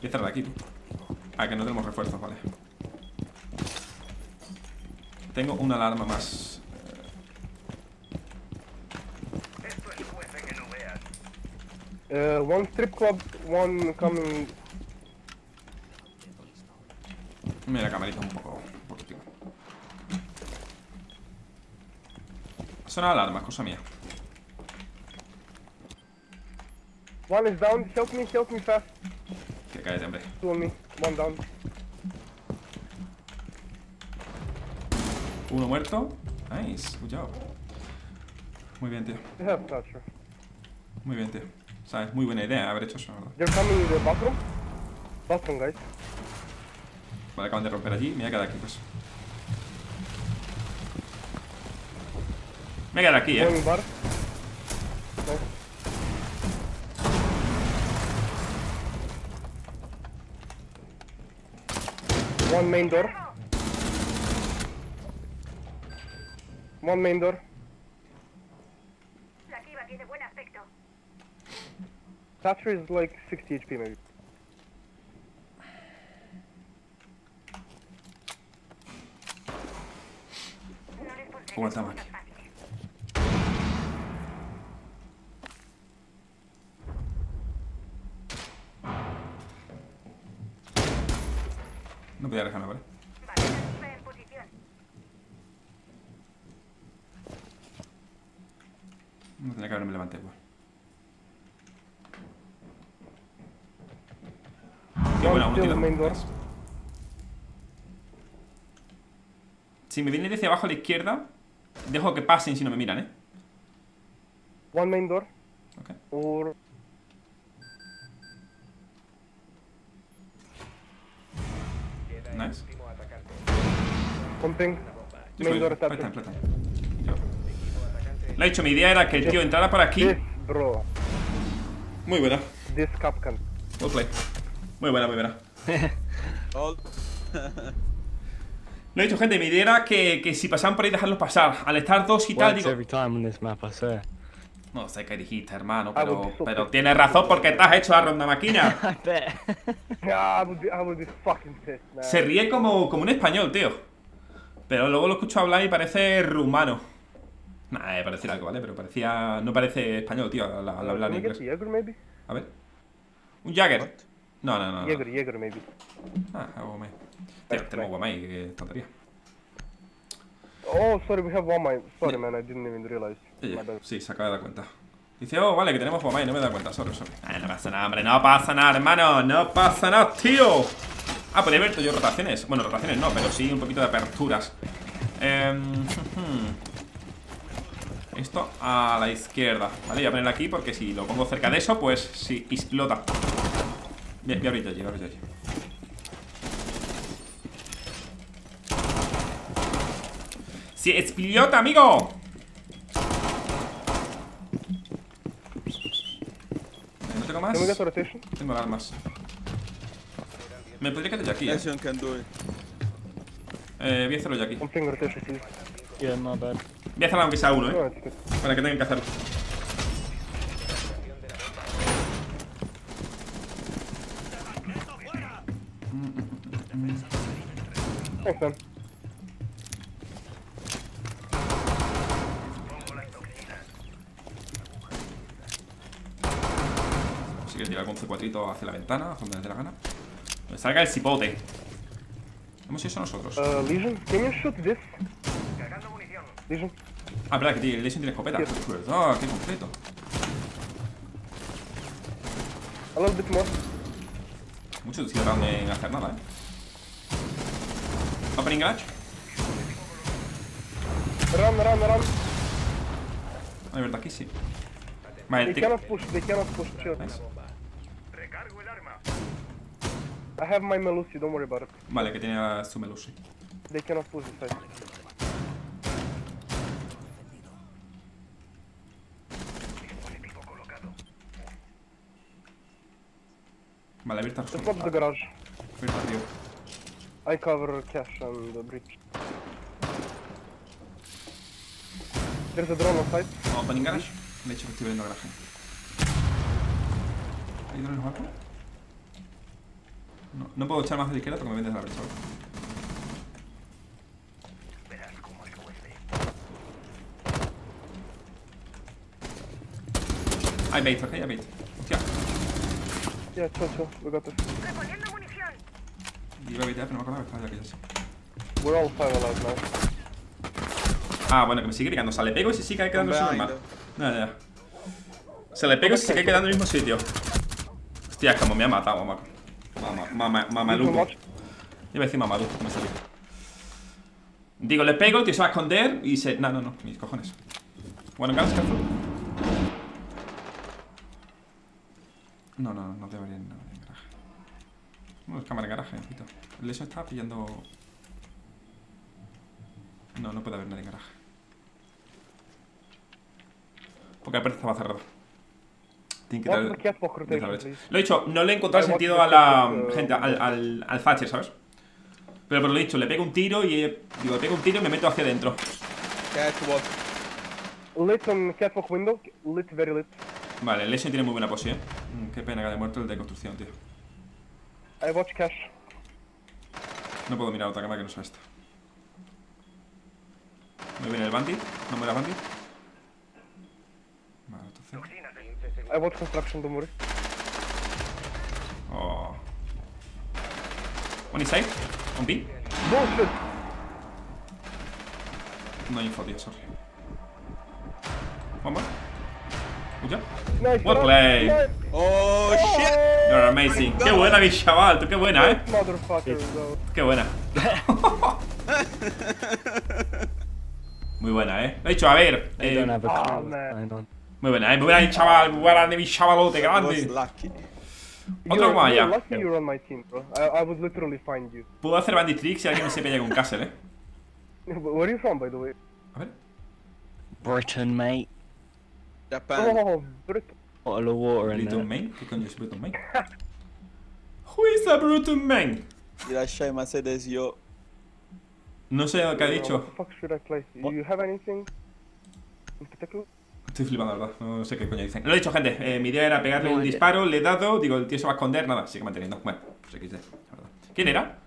Voy a cerrar aquí. Ah, que no tenemos refuerzos, vale. Tengo una alarma más. Esto es fuerte que no veas. One strip club, one coming. Mira la camarita un poco. Un poquito. Suena alarma, cosa mía. One is down, help me, help me fast. Que cállate, hombre. Uno muerto. Nice, good job. Muy bien, tío. Muy bien, tío. O sea, es muy buena idea haber hecho eso, ¿verdad? They're coming the bathroom. Bathroom, guys. Vale, acaban de romper allí. Me voy a quedar aquí, pues. Me voy a quedar aquí, eh. One main door. One main door. La Kiva tiene buen aspecto. Thatcher is like sixty H P maybe. No les pondré. No podía dejarme, ¿vale? No tenía que haberme levantado, igual. Qué buena, un tiro. Si me vienen desde abajo a la izquierda, dejo que pasen si no me miran, ¿eh? One main door. Okay. Or... Nice. Pumping. Main door está. Lo he hecho, mi idea era que el tío entrara para aquí. Bro. Muy buena. This cup can. Well play. Muy buena, muy buena. Lo he dicho, gente, mi idea era que, que si pasaban por ahí, dejarlos pasar. Al estar dos y tal, digo... No sé qué dijiste, hermano, pero, pero tienes razón porque te has hecho la ronda máquina. Se ríe como, como un español, tío. Pero luego lo escucho hablar y parece rumano. Nah, debe parecer algo, ¿vale? Pero parecía... No parece español, tío, al, al hablar en inglés. A ver. Un Jäger. No, no, no. no. Jäger, Jäger, maybe. Ah, Wamai. Tío, tenemos Wamai, que tontería. Oh, sorry, we have Wamai. Sorry, yeah. man, I didn't even realize. Yeah, yeah. Sí, se acaba de dar cuenta. Dice, oh, vale, que tenemos Wamai, no me da cuenta, sorry, sorry. Ay, no pasa nada, hombre, no pasa nada, hermano, no pasa nada, tío. Ah, podría haber yo rotaciones. Bueno, rotaciones no, pero sí un poquito de aperturas. Eh, esto a la izquierda, vale, voy a ponerlo aquí porque si lo pongo cerca de eso, pues sí, explota. Voy a abrirlo allí, voy a abrirlo allí. ¡Sí, explota, amigo! No tengo más. Tengo armas. Me podría quedar ya aquí, eh. eh voy a hacerlo ya aquí. Voy a hacerlo aunque sea uno, eh. Para que tengan que hacerlo. Así que tirar con C cuatro hacia la ventana, donde dé la gana. Me salga el cipote. Hemos hecho nosotros. Uh, Lesion, can you shoot this? Cargando munición. Lesion. Ah, espera, que el Lesion tiene escopeta. Ah, oh, qué completo. A little bit more. Muchos cierran en hacer nada, eh. Opening garage. Run, run, run. Hay verdad aquí, sí. Vale, te cannot push, they cannot push, chill. Nice. Recargo el arma. I have my Melusi, don't worry about it. Vale, que tenía su Melusi. They cannot push this side. Vale, abierta el garage. The garage. Abierta, tío. I cover cash on the bridge. There's a drone outside. Vamos para el garage. De hecho, estoy viendo garaje. ¿Hay drones o algo? No, no puedo echar más de la izquierda porque me vendes la brecha. Verás cómo le cueste. Hay bait, ok, hay bait. Hostia. Ya, chao, chao, lo gato. Iba a evitar, pero no me acordaba que estaba ya aquí. We're all five alive now. Ah, bueno, que me sigue ligando. O sea, le pego y se sigue quedando en su normal. No, no, no. O sea, le pego y se sigue quedando en el mismo sitio. Hostia, es como me ha matado, mamá. Mamá, mamaluco. Iba a decir mamaluco, me salió. Digo, le pego, tío, se va a esconder y se... No, no, no, mis cojones. Bueno, guys, careful. No, no, no debería... No. No, es cámara de garaje, pito. El Lesion está pillando... No, no puede haber nadie en garaje. Porque la puerta estaba cerrada. Tienen que dar... Lo he dicho, no le he encontrado sentido a la... Gente, al, al, al Thatcher, ¿sabes? Pero por lo dicho, le pego un tiro y... Digo, le pego un tiro y me meto hacia adentro. Lit on catwalk window. Lit, very lit. Vale, el Lesion tiene muy buena posición. Mm, qué pena que haya muerto el de construcción, tío. I watch cash. No puedo mirar otra cámara que no sea esta. Me viene el Bandit. No muera Bandit. Vale, entonces. I watch construction, don't worry. Oh. One is safe. On B. Bullshit. No hay info, tío, sorry. One more. Nice, well play. Nice. Oh shit. You're amazing. Qué buena mi chaval, tú qué buena, eh. Qué buena. Muy buena, eh. Lo he dicho, a ver. Eh, muy buena, eh. Muy buena mi chaval, muy buena de mi chavalote grande. Otro como allá. Puedo hacer bandit trick si alguien me sepa ya con castle, eh. Where are you from, by the way? A ver. Britain, mate. Japan. Oh, Britain. Bottle of water in Britain, mate. ¿Qué coño es Britain, mate? Who is a Britain, mate? Irashai Macedes, yo. No sé lo que ha dicho. What the fuck should I play? Do you have anything in particular? Estoy flipando, la verdad, no sé qué coño dicen. Lo he dicho, gente, eh, mi idea era pegarle no, un disparo, le he dado, digo, el tío se va a esconder, nada, sigue manteniendo. Bueno, pues aquí está, la verdad. ¿Quién era?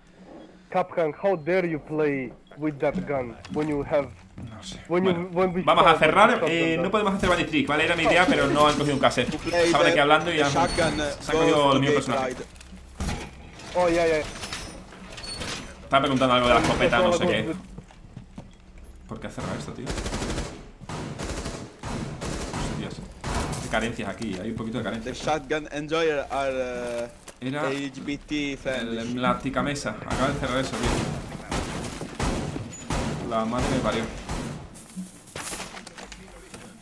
Capcan, how dare you play with that gun when you have... No sé. Bueno, you, vamos a cerrar, eh, no podemos hacer bandit trick, ¿vale? Era mi idea, pero no han cogido un cassette. Estaban aquí hablando y ya se han cogido el mismo personaje. Oh, ya, yeah, ya. Yeah. Estaba preguntando algo de la escopeta, no sé qué. ¿Por qué ha cerrado esto, tío? Carencias aquí, hay un poquito de carencias. The shotgun enjoyer are, uh, era L G B T la tica mesa, acaba de cerrar eso, tío. La madre me parió.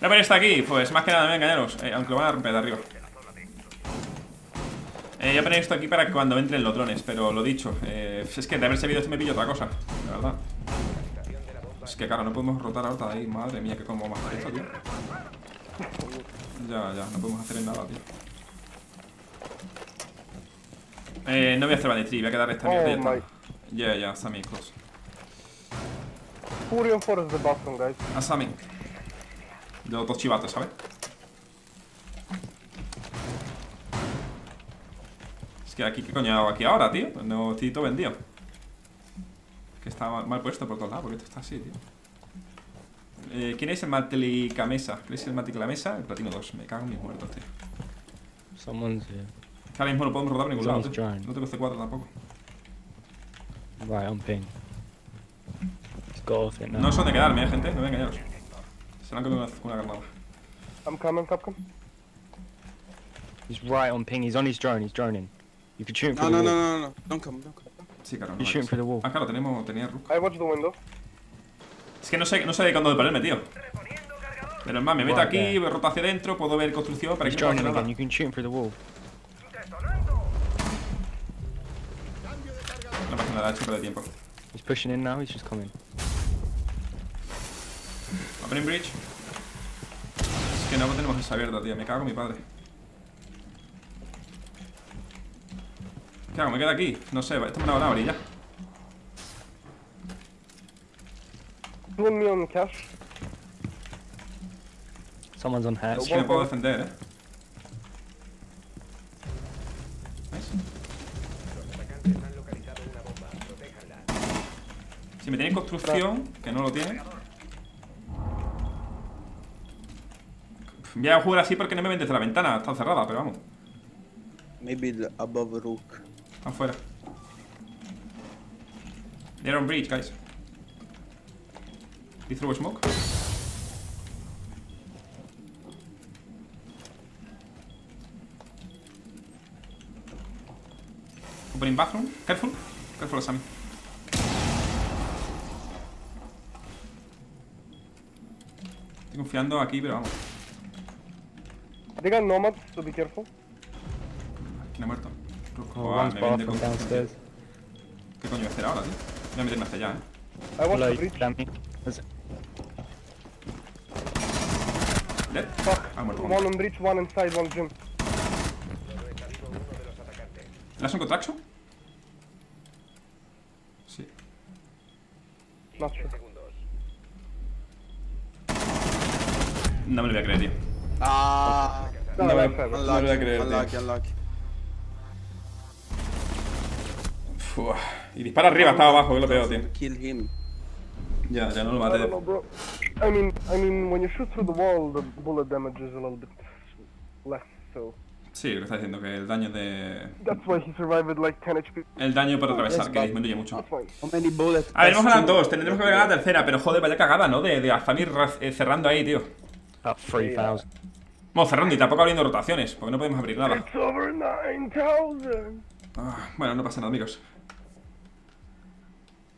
La pelea está aquí, pues más que nada, no me engañaros, eh, aunque lo van a romper de arriba. Eh, yo poner esto aquí para que cuando entren los drones, pero lo dicho, eh, es que de haber servido esto me pillo otra cosa, la verdad. Es que claro, no podemos rotar ahorita ahí, madre mía, que como más esto, tío. Ya, ya, no podemos hacer nada, tío. Eh, no voy a hacer bandit trick, voy a quedar esta mierda. Oh, yeah, yeah, Azami, close. Who reinforced the bottom, guys? Azami. De los dos chivatos, ¿sabes? Es que aquí, ¿qué coño hago aquí ahora, tío? No, estoy todo vendido. Es que está mal, mal puesto por todos lados, porque esto está así, tío. Eh, ¿Quién es el Matlicamesa? ¿Quién es el Matlicamesa? El platino dos. Me cago en mis muertos, tío. Someone's here. Ahora mismo no podemos rodar por ningún lado, tío. No tengo C cuatro tampoco. Right, I'm ping. No son de quedarme, eh, gente. No me engañaros. Se lo han comido con una carnada. I'm coming, Capcom. He's right on ping. He's on his drone. He's droning. You can shoot him through the wall. No, no, no, no. Don't come, don't come. Sí, claro. You shoot him through the wall. Ah, claro, tenemos, tenía Rook. I watch the window. Es que no sé, no sé de cuándo de ponerme, tío. Pero es más, me meto aquí, me roto hacia adentro, puedo ver construcción para que no me nada. No pasa nada, chico de tiempo. He's pushing in now, he's just coming. Opening bridge. Es que no tenemos esa abierta, tío, me cago en mi padre. ¿Qué hago? ¿Me quedo aquí? No sé, esto me lo van a abrir ya. Me on cash. Someone's on hatch. Es que me puedo defender, eh. Si me tienen construcción, que no lo tienen. Voy a jugar así porque no me ven desde la ventana, está cerrada, pero vamos. Maybe above rook. Están fuera. They're on bridge, guys. He threw a smoke. Opening bathroom. Careful. Careful, Sam. Estoy confiando aquí, pero vamos. They got Nomad, so be careful. ¿Quién ha muerto? Joder, me vende con... ¿Qué coño voy a hacer ahora, tío? Voy a meterme hasta allá, eh. I want to dead? Fuck. Ah, muerto, one on bridge, one inside, one gym. ¿Le has encontrado Axo? Sí. No, sure. No me lo voy a creer, tío. Ah, no, no, me, no me lo voy a creer, unlucky, tío. Unlucky. Uf, y dispara arriba, estaba abajo, que lo peor, tío. Kill him. Ya, ya no lo maté. I mean, I mean, when you shoot through the wall, the bullet damage is a little bit less, so. Sí, lo que está diciendo que el daño de. That's why he survived like ten H P. El daño para atravesar, que disminuye mucho. A ver, hemos ganado dos, tendremos que ganar la tercera, pero joder, vaya cagada, ¿no? De, de Azami eh, cerrando ahí, tío. Up three thousand. Bueno, cerrando y tampoco abriendo rotaciones, porque no podemos abrir nada. It's over nine thousand. Ah, bueno, no pasa nada, amigos.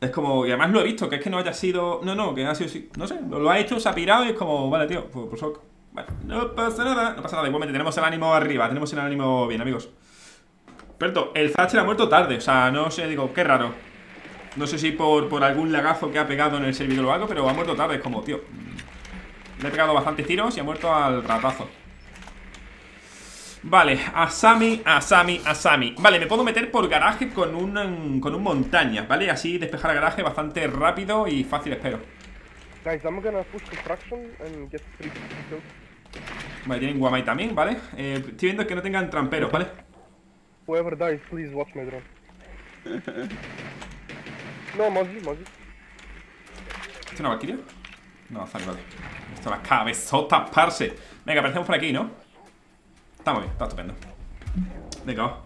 Es como, y además lo he visto, que es que no haya sido. No, no, que ha sido, no sé, lo, lo ha hecho, se ha pirado y es como, vale, tío, pues, pues ok. Vale, no pasa nada, no pasa nada, igualmente tenemos el ánimo arriba, tenemos el ánimo bien, amigos. Perdón, el Thatcher ha muerto tarde. O sea, no sé, digo, qué raro. No sé si por, por algún lagazo que ha pegado en el servidor o algo, pero ha muerto tarde. Es como, tío, le he pegado bastantes tiros y ha muerto al ratazo. Vale, Azami, Azami, Azami. Vale, me puedo meter por garaje con un, con un montaña, ¿vale? Así despejar el garaje bastante rápido y fácil, espero. Guys, I'm gonna push construction and get free. Vale, tienen Wamai también, ¿vale? Eh, estoy viendo que no tengan tramperos, ¿vale? Whoever dies, please watch my drone. No, Mozzie, Mozzie. ¿Es una Valkyrie? No, Azami, vale. Esto, las cabezotas, parce. Venga, aparecemos por aquí, ¿no? Estamos bien, está estupendo. Venga, va.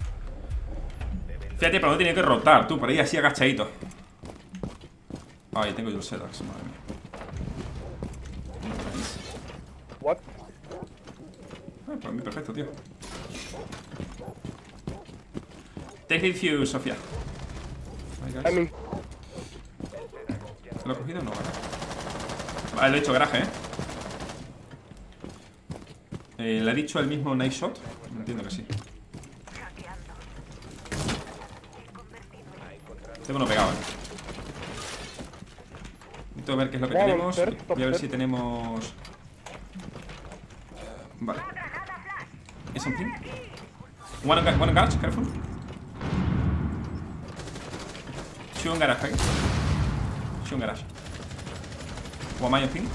Fíjate, pero no tiene que rotar, tú, por ahí así agachadito. Ay, tengo yo el sedax, madre mía. What? Ah, para mí perfecto, tío. Take it you, Sofía. Ahí, ¿lo he cogido o no? Vale, vale, lo he hecho garaje, eh. Eh, ¿le ha dicho el mismo nice shot? Entiendo que sí. Tengo uno pegado, eh. Necesito ver qué es lo que tenemos. Voy a ver si tenemos... Vale. ¿Es something? One on, one on garage, careful. Shoot on garage, okay. Shoot on garage. One man on ping.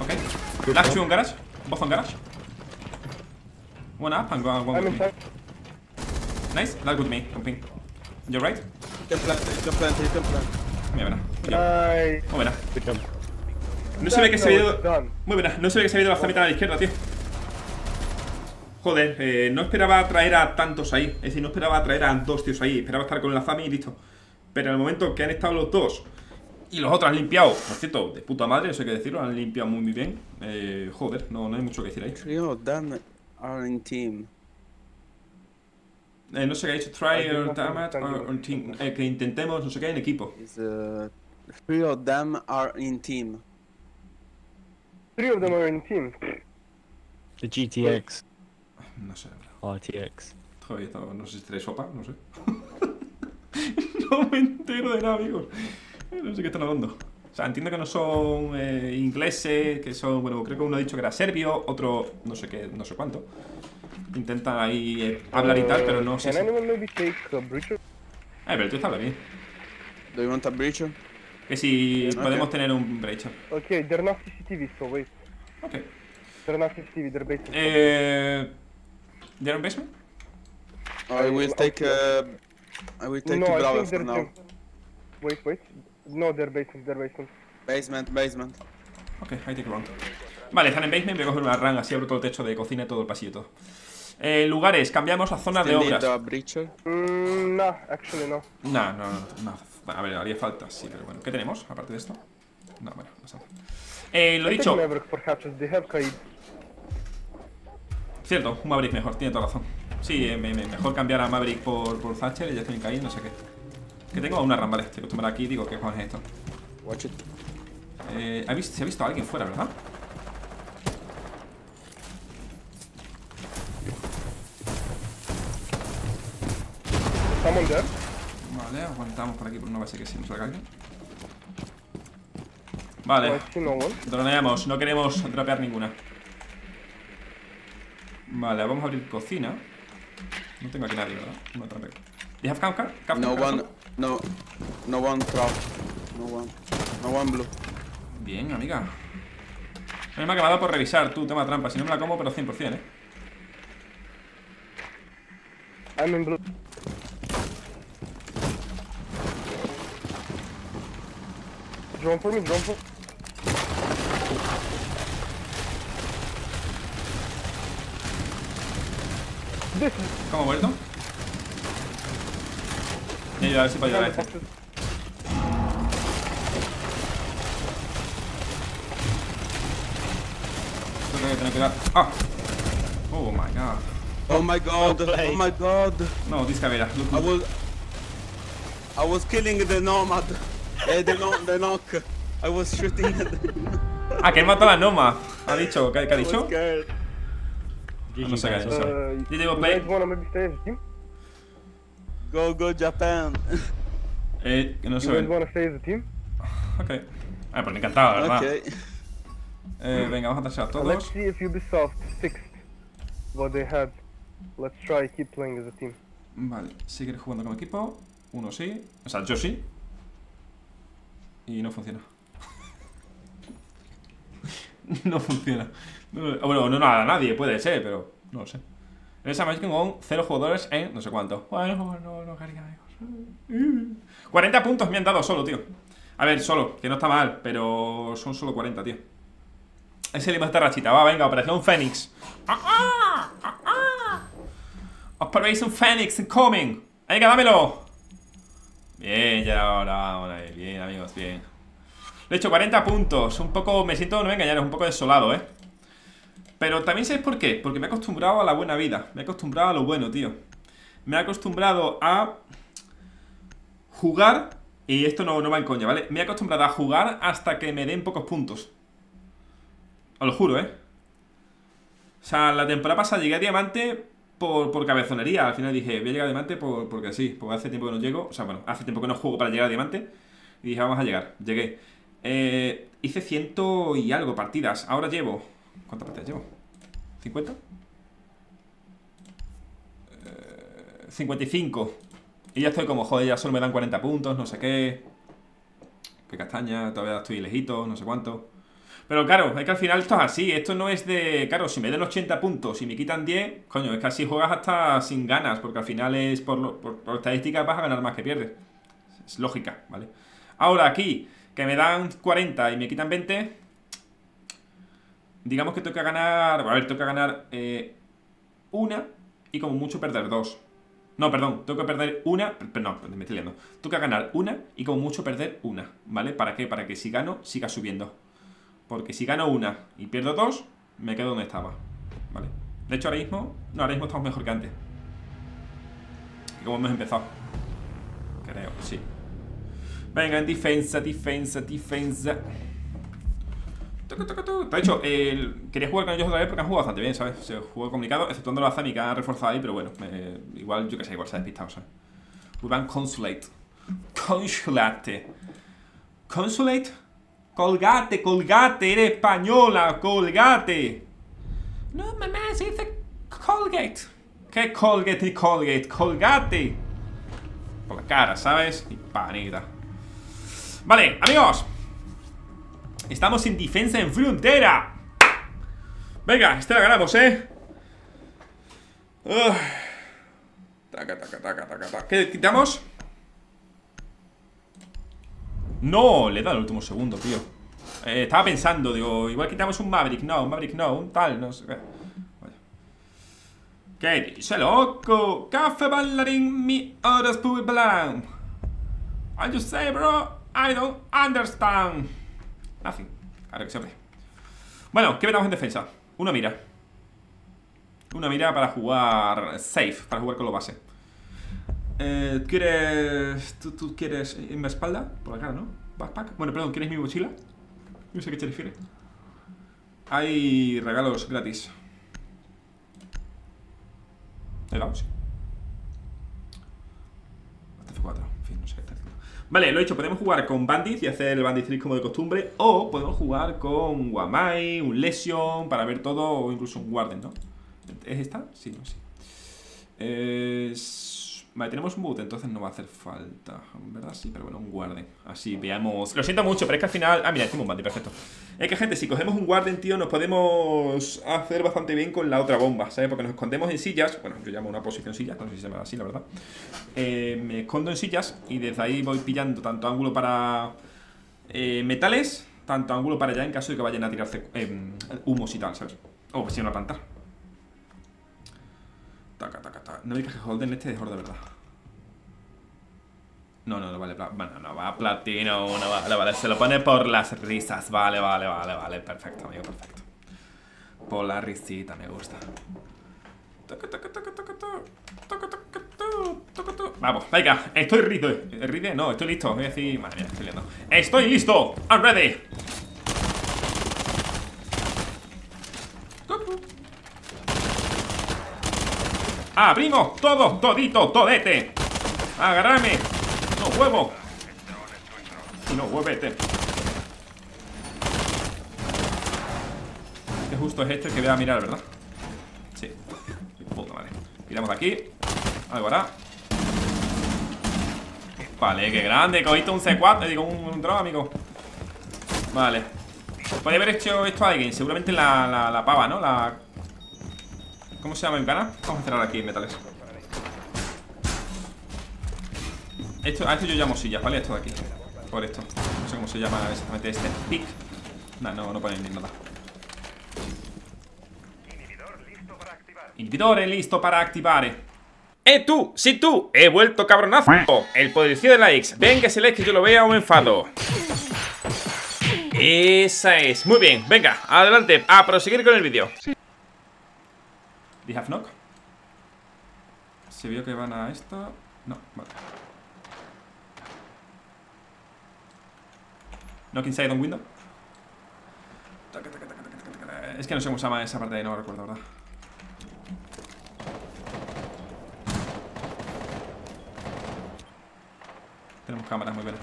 Ok. Last shoot on garage. Both on garage. One up and go on one with me. Nice, that with me, on ping. You're right? You can plant, you can plant, you can plant. Muy buena, nice. Muy buena. No se ve que se ha ido... Muy buena, no se ve que se ha ido bastante a la izquierda, tío. Joder, eh, no esperaba traer a tantos ahí. Es decir, no esperaba traer a dos tíos ahí. Esperaba estar con la Azami y listo. Pero en el momento que han estado los dos y los otros han limpiado, por cierto, de puta madre, eso hay que decirlo, han limpiado muy, muy bien. eh, Joder, no, no hay mucho que decir ahí. Trio, Dan, are in team. eh, No sé qué ha dicho, try or damage or on team. eh, Que intentemos, no sé qué, en equipo. Three of them are in team. Three of them are in team. The G T X. No sé. R T X. Joder, no sé si trae sopa, no sé. No me entero de nada, amigos. No sé qué están hablando. O sea, entiendo que no son eh, ingleses, que son, bueno, creo que uno ha dicho que era serbio, otro no sé qué, no sé cuánto. Intentan ahí eh, hablar y tal, pero no sé. ¿Puede alguien maybe take a breacher? Ah, pero tú estás bien. ¿Do you want a breacher? Que si okay. Podemos tener un breacher. Ok, they're not C C T V, so wait. Ok. They're not C C T V, they're breacher. Eh... ¿They're in basement? I will take uh, I will take no, the Bravo for now. Wait, wait. No, they're basement, they're basement. Basement, basement. Ok, I take round. Vale, están en basement, voy a coger una ranga, así abro todo el techo de cocina y todo el pasillo y todo. Eh, lugares, cambiamos a zonas de obras. Mm, no, actually no. No, no, no, no. Bueno, a ver, haría falta, sí, pero bueno. ¿Qué tenemos aparte de esto? No, bueno, no sé. Eh, lo dicho. Cierto, un Maverick mejor, tiene toda razón. Sí, eh, me, me, mejor cambiar a Maverick por, por Thatcher y ya estoy en caída, no sé qué. Que tengo una RAM, vale, estoy acostumbrado aquí, digo, ¿qué cojones es esto? Watch it. Eh, ¿ha visto, se ha visto a alguien fuera, ¿verdad? Estamos ya. Vale, aguantamos por aquí por una base que sí nos salga alguien. Vale, droneamos, no queremos atrapear ninguna. Vale, vamos a abrir cocina. No tengo aquí nadie, ¿verdad? No atrapeo. ¿Do you have cam car? Cam no, one, no, no one crowd. No one. No one blue. Bien, amiga. A mí me ha quedado por revisar, tú, tema trampa. Si no me la como, pero cien por cien, eh. I'm in blue. Drone for me, drone for me. ¿Cómo ha vuelto? Voy a ayudar, a ver si puedo ayudar a este. Creo que tengo que dar... ¡Ah! Oh my god. Oh my god, oh my god. No, this Caveira, look. I was... I was killing the Nomad. Eh, the, no, the knock. I was shooting the... Ah, que he matado a la Nomad. Ha dicho, ¿qué, qué ha dicho? No sé qué ha dicho. Did you go play? Go, go, Japan. Eh, no sé. ¿Quieres estar en el equipo? Ok. Ah, pues me encantaba, ¿verdad? Okay. Eh, venga, vamos a tachar a todos. Let's see if Ubisoft fixed what they had. Let's try keep playing as a team. Vale, sigue jugando como equipo. Uno sí, o sea, yo sí. Y no funciona. No funciona. Bueno, no a nadie, puede ser, pero no lo sé. En esa Magic con cero jugadores en no sé cuánto. Bueno, no, no, cariño, amigos. cuarenta puntos me han dado solo, tío. A ver, solo, que no está mal, pero son solo cuarenta, tío. Ese le va a estar rachita. Va, venga, Operación Fénix. ¡Ah, ah, ah, ah! Operación Fénix incoming. Venga, dámelo. Bien, ya ahora, ahora, bien, amigos, bien. Le he hecho cuarenta puntos. Un poco, me siento, no me engañaros, un poco desolado, eh. Pero también sabéis por qué. Porque me he acostumbrado a la buena vida. Me he acostumbrado a lo bueno, tío. Me he acostumbrado a jugar. Y esto no, no va en coña, ¿vale? Me he acostumbrado a jugar hasta que me den pocos puntos. Os lo juro, ¿eh? O sea, la temporada pasada llegué a diamante por, por cabezonería. Al final dije, voy a llegar a diamante por, porque sí. Porque hace tiempo que no llego. O sea, bueno, hace tiempo que no juego para llegar a diamante. Y dije, vamos a llegar. Llegué. Eh, hice ciento y algo partidas. Ahora llevo... ¿Cuántas partidas llevo? ¿cincuenta? Eh, cincuenta y cinco. Y ya estoy como, joder, ya solo me dan cuarenta puntos, no sé qué. Qué castaña, todavía estoy lejito, no sé cuánto. Pero claro, es que al final esto es así. Esto no es de... Claro, si me den ochenta puntos y me quitan diez, coño, es que así juegas hasta sin ganas. Porque al final es por, lo, por, por estadística vas a ganar más que pierdes. Es lógica, ¿vale? Ahora aquí, que me dan cuarenta y me quitan veinte, digamos que toca ganar... A ver, toca ganar eh, una y como mucho perder dos. No, perdón, tengo que perder una... No, me estoy liando. Tengo que ganar una y como mucho perder una, ¿vale? ¿Para qué? Para que si gano, siga subiendo. Porque si gano una y pierdo dos, me quedo donde estaba, ¿vale? De hecho, ahora mismo... No, ahora mismo estamos mejor que antes. Como hemos empezado. Creo, sí. Venga, en defensa, defensa, defensa. De hecho, eh, quería jugar con ellos otra vez porque han jugado bastante bien, ¿sabes? Se jugó complicado, exceptuando la Azami que han reforzado ahí, pero bueno, eh, igual, yo que sé, igual se ha despistado, ¿sabes? Urban Consulate. Consulate. Consulate. Colgate, colgate, eres española, colgate. No, mamá, se dice Colgate. ¿Qué Colgate y Colgate? Colgate. Por la cara, ¿sabes? Y panita. Vale, amigos. Estamos sin defensa en frontera. Venga, esta la ganamos, ¿eh? Uf. Taca, taca, taca, taca, taca. ¿Qué quitamos? No, le he dado el último segundo, tío. Eh, estaba pensando, digo, igual quitamos un Maverick, no, un Maverick no, un tal, no sé qué. Vale. ¿Qué dice loco? Café bailarín, mi horas pub blanc. I just say, bro, I don't understand. Nothing. Ahora que se abre. Bueno, ¿qué metamos en defensa? Una mira. Una mira para jugar safe, para jugar con lo base. Eh, ¿Quieres... Tú, tú quieres en mi espalda? Por acá, ¿no? Backpack. Bueno, perdón, ¿quieres mi mochila? No sé a qué te refieres. Hay regalos gratis. Le damos, sí. F cuatro. En fin, no sé qué está haciendo. Vale, lo he hecho, podemos jugar con Bandit y hacer el Bandit tres como de costumbre. O podemos jugar con Wamai, un Lesion, para ver todo, o incluso un Warden, ¿no? ¿Es esta? Sí, no, sí. Es... Vale, tenemos un Mute, entonces no va a hacer falta, ¿verdad? Sí, pero bueno, un Warden. Así, veamos... Lo siento mucho, pero es que al final... Ah, mira, es como un Bandit, perfecto. Es que, gente, si cogemos un Warden, tío, nos podemos hacer bastante bien con la otra bomba, ¿sabes? Porque nos escondemos en sillas. Bueno, yo llamo una posición sillas, no sé si se llama así, la verdad. Eh, me escondo en sillas y desde ahí voy pillando tanto ángulo para eh, metales, tanto ángulo para allá en caso de que vayan a tirarse eh, humos y tal, ¿sabes? O si van a plantar. Taca, taca, taca. No me digas que Holden este es de verdad. No, no, no vale, bueno, no va platino, no vale, vale, se lo pone por las risas, vale, vale, vale, vale, perfecto, amigo, perfecto. Por la risita, me gusta. Vamos, venga, estoy rido, ride, no, estoy listo, voy a decir, madre mía, estoy liando. Estoy listo, I'm ready. Abrimos todos, todito, todete. ¡Agárrame! ¡No huevo! ¡No huevete! Este justo es este el que voy a mirar, ¿verdad? Sí. Puta madre. Tiramos de aquí. Algo hará. Vale, qué grande. Cogiste un C cuatro. Digo, un, un drone, amigo. Vale. Puede haber hecho esto a alguien. Seguramente la, la, la pava, ¿no? La... ¿Cómo se llama mi pana? Vamos a cerrar aquí, metales. Esto, a esto yo llamo sillas, ¿vale? Esto de aquí. Por esto. No sé cómo se llama exactamente este. Pick. Nah, no, no ponen ni nada. Inhibidores listo para activar. ¡Eh tú! ¡Sí tú! ¡He vuelto, cabronazo! El policía de likes. Venga ese like que yo lo vea o me enfado. Esa es. Muy bien, venga, adelante. A proseguir con el vídeo. ¿Did have knock? Se vio que van a esta. No, vale. Knock inside on window. Es que no sé cómo se llama esa parte de ahí, no lo recuerdo, ¿verdad? Tenemos cámaras muy buenas.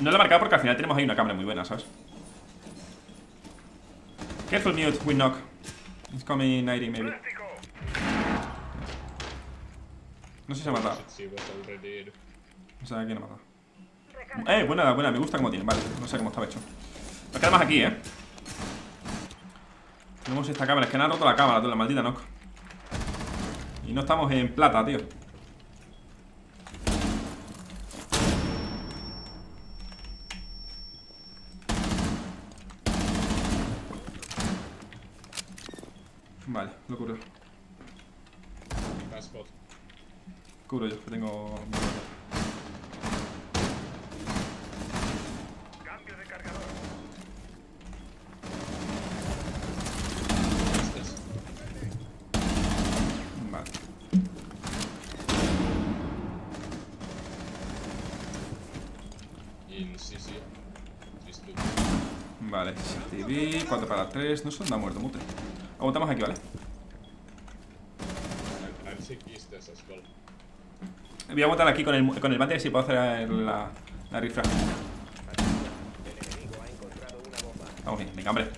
No la he marcado porque al final tenemos ahí una cámara muy buena, ¿sabes? Careful, Mute, we knock. It's coming ninety maybe. No sé si se ha matado. O sea, ¿quién ha matado? Eh, buena, buena, me gusta cómo tiene. Vale, no sé cómo estaba hecho. Nos queda más aquí, eh. Tenemos esta cámara, es que me ha roto la cámara, tú, la maldita knock. Y no estamos en plata, tío. Vale, lo cubro. Cubro yo, que tengo... Vale, C C T V, cuatro para tres, no son nada muerto, mute. Aguantamos aquí, ¿vale? Voy a aguantar aquí con el, con el bate si puedo hacer la, la rifra. Vamos bien, venga, hombre.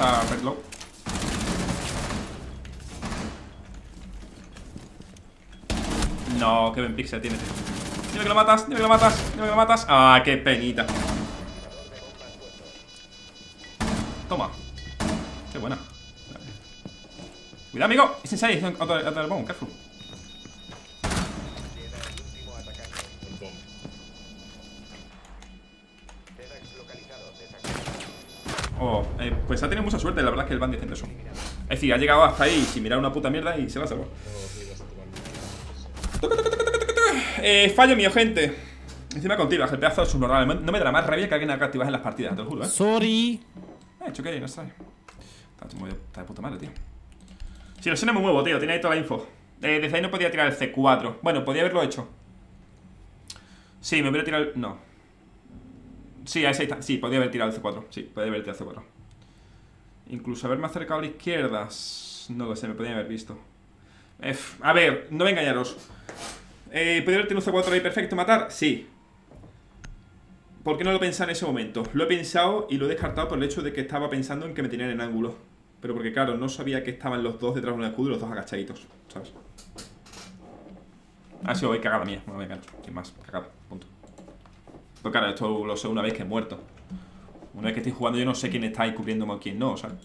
A Redlock. No, que buen pixel tiene. Dime que lo matas, dime que lo matas, dime que lo matas. Ah, qué penita. Toma. Qué buena. Cuidado, amigo. Es inside, otro, otro bomb, careful. Oh, eh, pues ha tenido mucha suerte, la verdad es que el Bandit en eso. Es decir, ha llegado hasta ahí sin mirar una puta mierda y se va a salvar. Eh, fallo mío, gente. Encima contigo, el pedazo de subnormal. No me dará más rabia que alguien haga activas en las partidas, te lo juro, eh. Sorry. Eh, choqué, no sabe. Está de puta madre, tío. Si lo sé, no me muevo, tío, tiene ahí toda la info. Eh, desde ahí no podía tirar el C cuatro. Bueno, podía haberlo hecho. Sí, me hubiera tirado el... No. Sí, a esa distancia. Sí, podría haber tirado el C cuatro. Sí, podría haber tirado el C cuatro. Incluso haberme acercado a la izquierda. No lo sé, me podían haber visto. Eh, a ver, no me engañaros. Eh, ¿Podría haber tirado un C cuatro ahí perfecto? ¿Matar? Sí. ¿Por qué no lo pensaba en ese momento? Lo he pensado y lo he descartado por el hecho de que estaba pensando en que me tenían en ángulo. Pero porque, claro, no sabía que estaban los dos detrás de un escudo y los dos agachaditos, ¿sabes? Ha sido hoy cagada mía. Bueno, me engaño. ¿Quién más? Cagada. Punto. Pero claro, esto lo sé una vez que he muerto. Una vez que estoy jugando yo no sé quién está ahí cubriéndome o quién no, ¿sabes?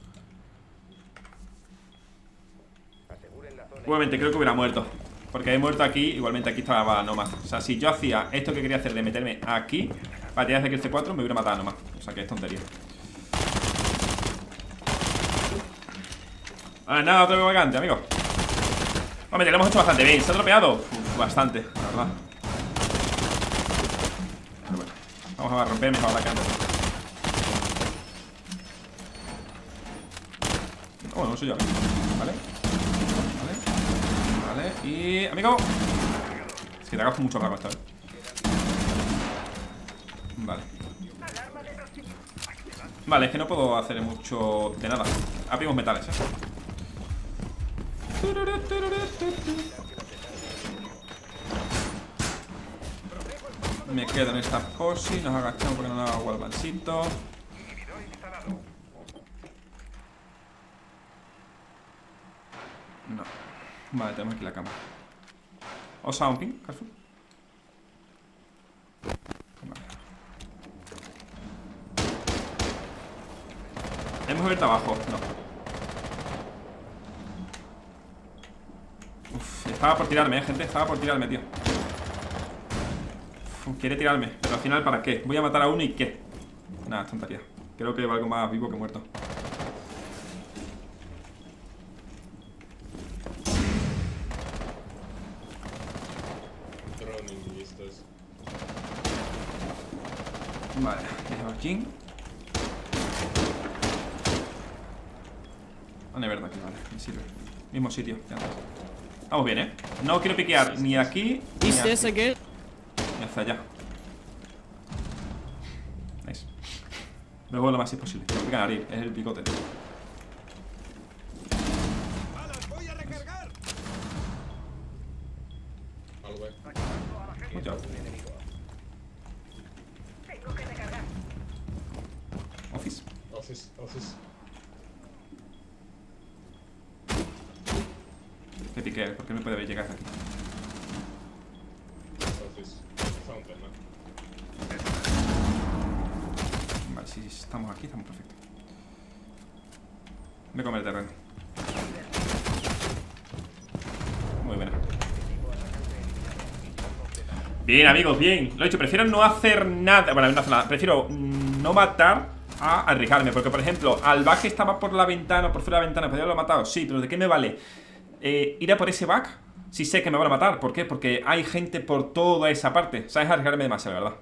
Igualmente creo que hubiera muerto. Porque he muerto aquí, igualmente aquí estaba Nomad. O sea, si yo hacía esto que quería hacer de meterme aquí para tirar desde el C cuatro, me hubiera matado a Nomad. O sea, que es tontería. Ah, nada, otro vagante, amigo. Hombre, te lo hemos hecho bastante bien. ¿Se ha tropeado? Uf, bastante, la verdad. Vamos a romper mejor la cámara. Ah, bueno, soy yo. Vale. Vale. Vale. Y... amigo. Es que te hagas mucho para esta vez. Vale. Vale, es que no puedo hacer mucho de nada. Abrimos metales, eh. Me quedo en esta posi. Nos agachamos porque no nos hago el bancito. No. Vale, tenemos aquí la cama. O sound ping, careful. Vale. Hemos abierto abajo, no. Uf, estaba por tirarme, eh, gente. Estaba por tirarme, tío. Uf, quiere tirarme, pero al final, ¿para qué? Voy a matar a uno y ¿qué? Nada, tontería. Creo que valgo más vivo que muerto. Vale, dejamos aquí. No es verdad que vale, me sirve. Mismo sitio, ya está. Vamos bien, eh. No quiero piquear ni aquí ni aquí. Ni hasta allá. Nice. Luego lo más si es posible. No pican a abrir, es el picote. Balas, voy a recargar. Tengo que recargar. Office. Office, office. Que piqué, porque no puede haber llegado aquí. Vale, si estamos aquí, estamos perfectos. Voy a comer el terreno. Muy bien. Bien, amigos, bien. Lo he dicho, prefiero no hacer nada. Bueno, no hacer nada. Prefiero no matar a arriesgarme. Porque, por ejemplo, al back que estaba por la ventana, por fuera de la ventana, podría haberlo matado. Sí, pero ¿de qué me vale? Eh, ir a por ese back si sé que me van a matar. ¿Por qué? Porque hay gente por toda esa parte. ¿Sabes? Arriesgarme demasiado, la verdad.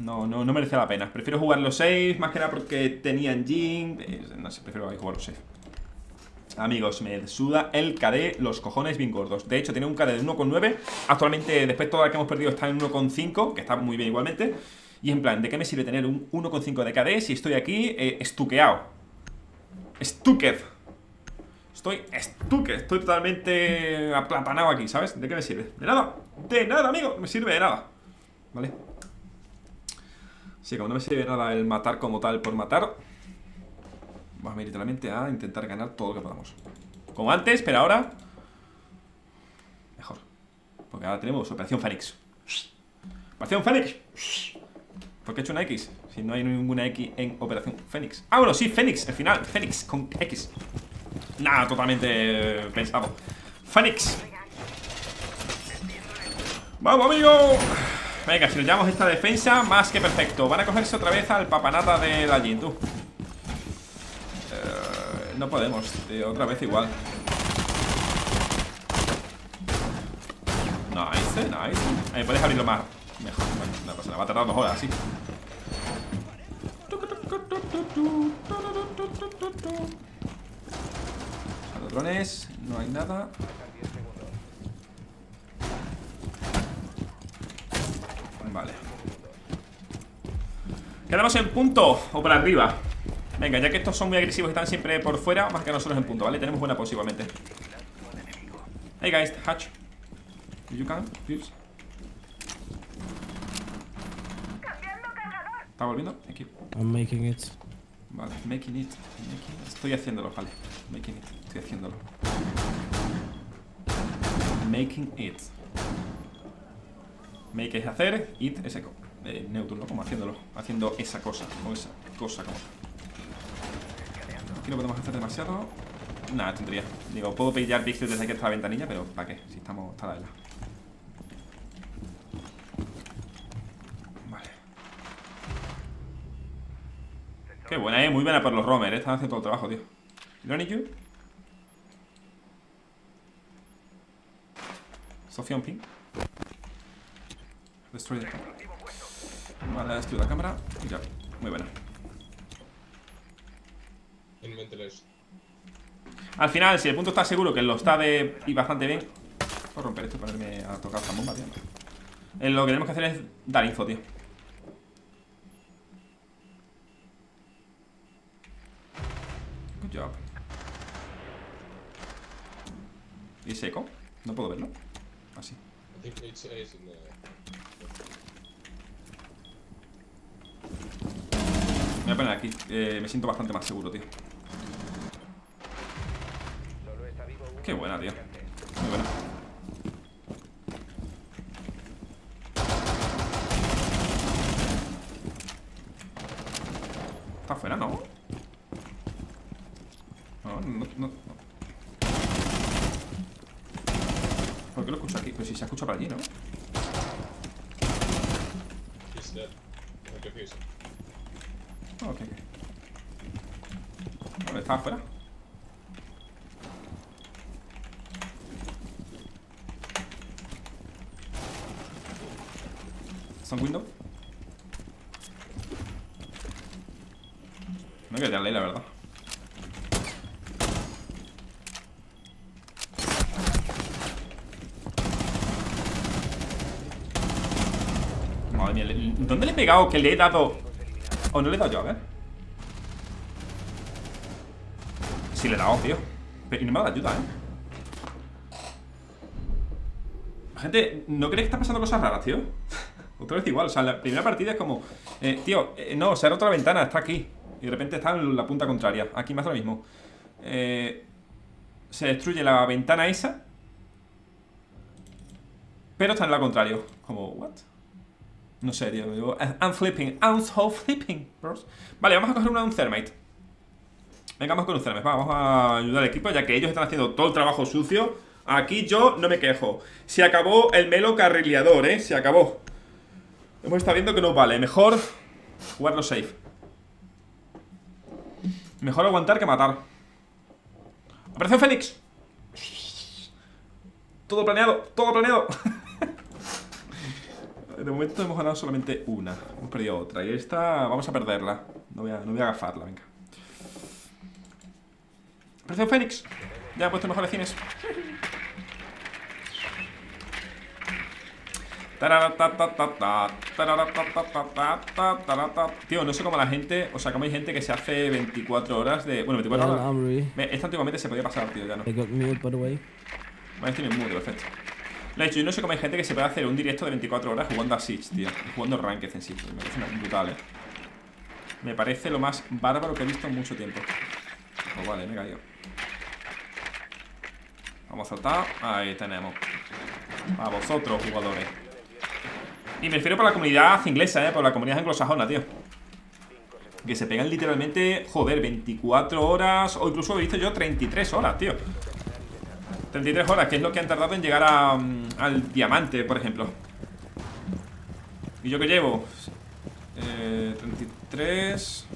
No, no, no merece la pena. Prefiero jugar los seis, más que nada porque tenían Jin. Eh, no sé, prefiero jugar los seis. Amigos, me suda el K D, los cojones bien gordos. De hecho, tiene un K D de uno coma nueve. Actualmente, después de todo lo que hemos perdido, está en uno coma cinco, que está muy bien igualmente. Y en plan, ¿de qué me sirve tener un uno coma cinco de K D si estoy aquí eh, estuqueado? Estuqued. Estoy estuque, estoy totalmente aplatanado aquí, ¿sabes? ¿De qué me sirve? De nada, de nada, amigo, me sirve de nada. ¿Vale? Sí, como no me sirve de nada el matar como tal por matar, vamos militarmente a intentar ganar todo lo que podamos. Como antes, pero ahora mejor. Porque ahora tenemos Operación Fénix. Operación Fénix. ¿Por qué he hecho una X? Si no hay ninguna X en Operación Fénix. Ah, bueno, sí, Fénix, al final, Fénix con X. Nada, totalmente pensado. Fénix. ¡Vamos, amigo! Venga, si nos llevamos esta defensa, más que perfecto. Van a cogerse otra vez al papanata de la Jin, tú. Uh, no podemos, tío. Otra vez igual. Nice, nice. Ahí, podéis abrirlo más. Mejor, bueno, no pasa nada. Va a tardar dos horas, sí. No hay nada. Vale. Quedamos en punto o para arriba. Venga, ya que estos son muy agresivos y están siempre por fuera, más que nosotros en punto, ¿vale? Tenemos buena posiblemente. Hey guys, Hatch. You can, please. ¿Está volviendo? Thank you. I'm making it. Vale, making it, making it. Estoy haciéndolo, vale. Making it. Estoy haciéndolo. Making it. Make es hacer, it es eco. Eh, neutro, ¿no? Como haciéndolo. Haciendo esa cosa. O esa cosa como. Aquí no podemos hacer demasiado. Nada, tontería. Digo, puedo pillar pixels desde aquí hasta la ventanilla, pero ¿para qué? Si estamos hasta la vela. Qué buena, eh, muy buena por los roamers, eh. Están haciendo todo el trabajo, tío. ¿No need you? Sofía un ping. Destroy the camera. Vale, destruyo la cámara. Y ya, muy buena. tres. Al final, si el punto está seguro, que lo está de y bastante bien. Voy a romper esto para irme a tocar esta bomba, tío. Eh, lo que tenemos que hacer es dar info, tío. Good job. ¿Y seco? No puedo verlo. Así. Me voy a poner aquí. Eh, me siento bastante más seguro, tío. Qué buena, tío. Muy buena. Está afuera, ¿no? No, no, no, no. ¿Por qué lo escucho aquí? Pues si se escucha para allí, ¿no? Ok, ok. Vale, está afuera. Window. No hay que darle, la verdad. Madre mía, ¿dónde le he pegado que le he dado? ¿O no le he dado yo? A ver. Sí, le he dado, tío. Pero y no me ha dado ayuda, eh. Gente, ¿no creéis que está pasando cosas raras, tío? Otra vez igual, o sea, la primera partida es como eh, tío, eh, no, se ha roto la ventana, está aquí. Y de repente está en la punta contraria. Aquí me hace lo mismo. eh, Se destruye la ventana esa, pero está en la contraria. Como, what? No sé, tío, digo, I'm flipping, I'm so flipping, bros. Vale, vamos a coger una un Thermite. Venga, vamos con un Thermite, vamos a ayudar al equipo, ya que ellos están haciendo todo el trabajo sucio. Aquí yo no me quejo. Se acabó el melo carrileador, eh, se acabó. Hemos estado viendo que no vale. Mejor jugarlo safe. Mejor aguantar que matar. ¡Operación Fénix! Todo planeado, todo planeado. De momento hemos ganado solamente una. Hemos perdido otra. Y esta vamos a perderla. No voy a, no voy a gafarla, venga. ¡Operación Fénix! Ya he puesto mejores cines. Tío, no sé cómo la gente, o sea, cómo hay gente que se hace veinticuatro horas de... Bueno, veinticuatro horas. Esta antiguamente se podía pasar, tío, ya no. Vale, estoy en mute, perfecto. Lo he dicho, yo no sé cómo hay gente que se puede hacer un directo de veinticuatro horas jugando a Siege, tío. Jugando ranked en Siege, me parece brutal, eh. Me parece lo más bárbaro que he visto en mucho tiempo. Pues vale, me he caído. Vamos a saltar, ahí tenemos. A vosotros, jugadores. Y me refiero por la comunidad inglesa, eh, por la comunidad anglosajona, tío. Que se pegan literalmente, joder, veinticuatro horas. O incluso he visto yo treinta y tres horas, tío. Treinta y tres horas, que es lo que han tardado en llegar a, al diamante, por ejemplo. ¿Y yo qué llevo? Eh, treinta y tres.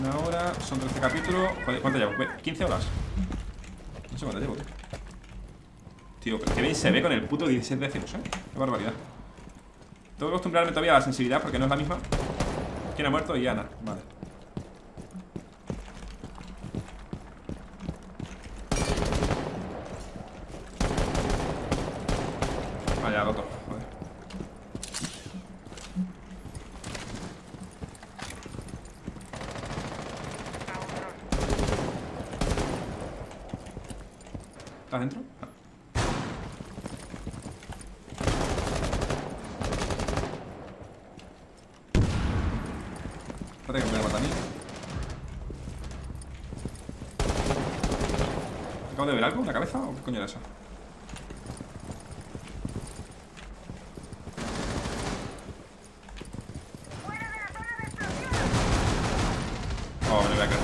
Una hora, son trece capítulos. Joder, ¿cuánto llevo? quince horas. No sé cuánto llevo, tío. Tío, pero que bien se ve con el puto dieciséis décimos, eh. Qué barbaridad. Tengo que acostumbrarme todavía a la sensibilidad porque no es la misma. ¿Quién ha muerto? Y Ana. Vale. Vaya, ha roto. Joder. ¿Estás dentro? Que me mata a mí. ¿Acabo de ver algo? ¿Una cabeza? ¿O qué coño era eso? Oh, me lo voy a caer.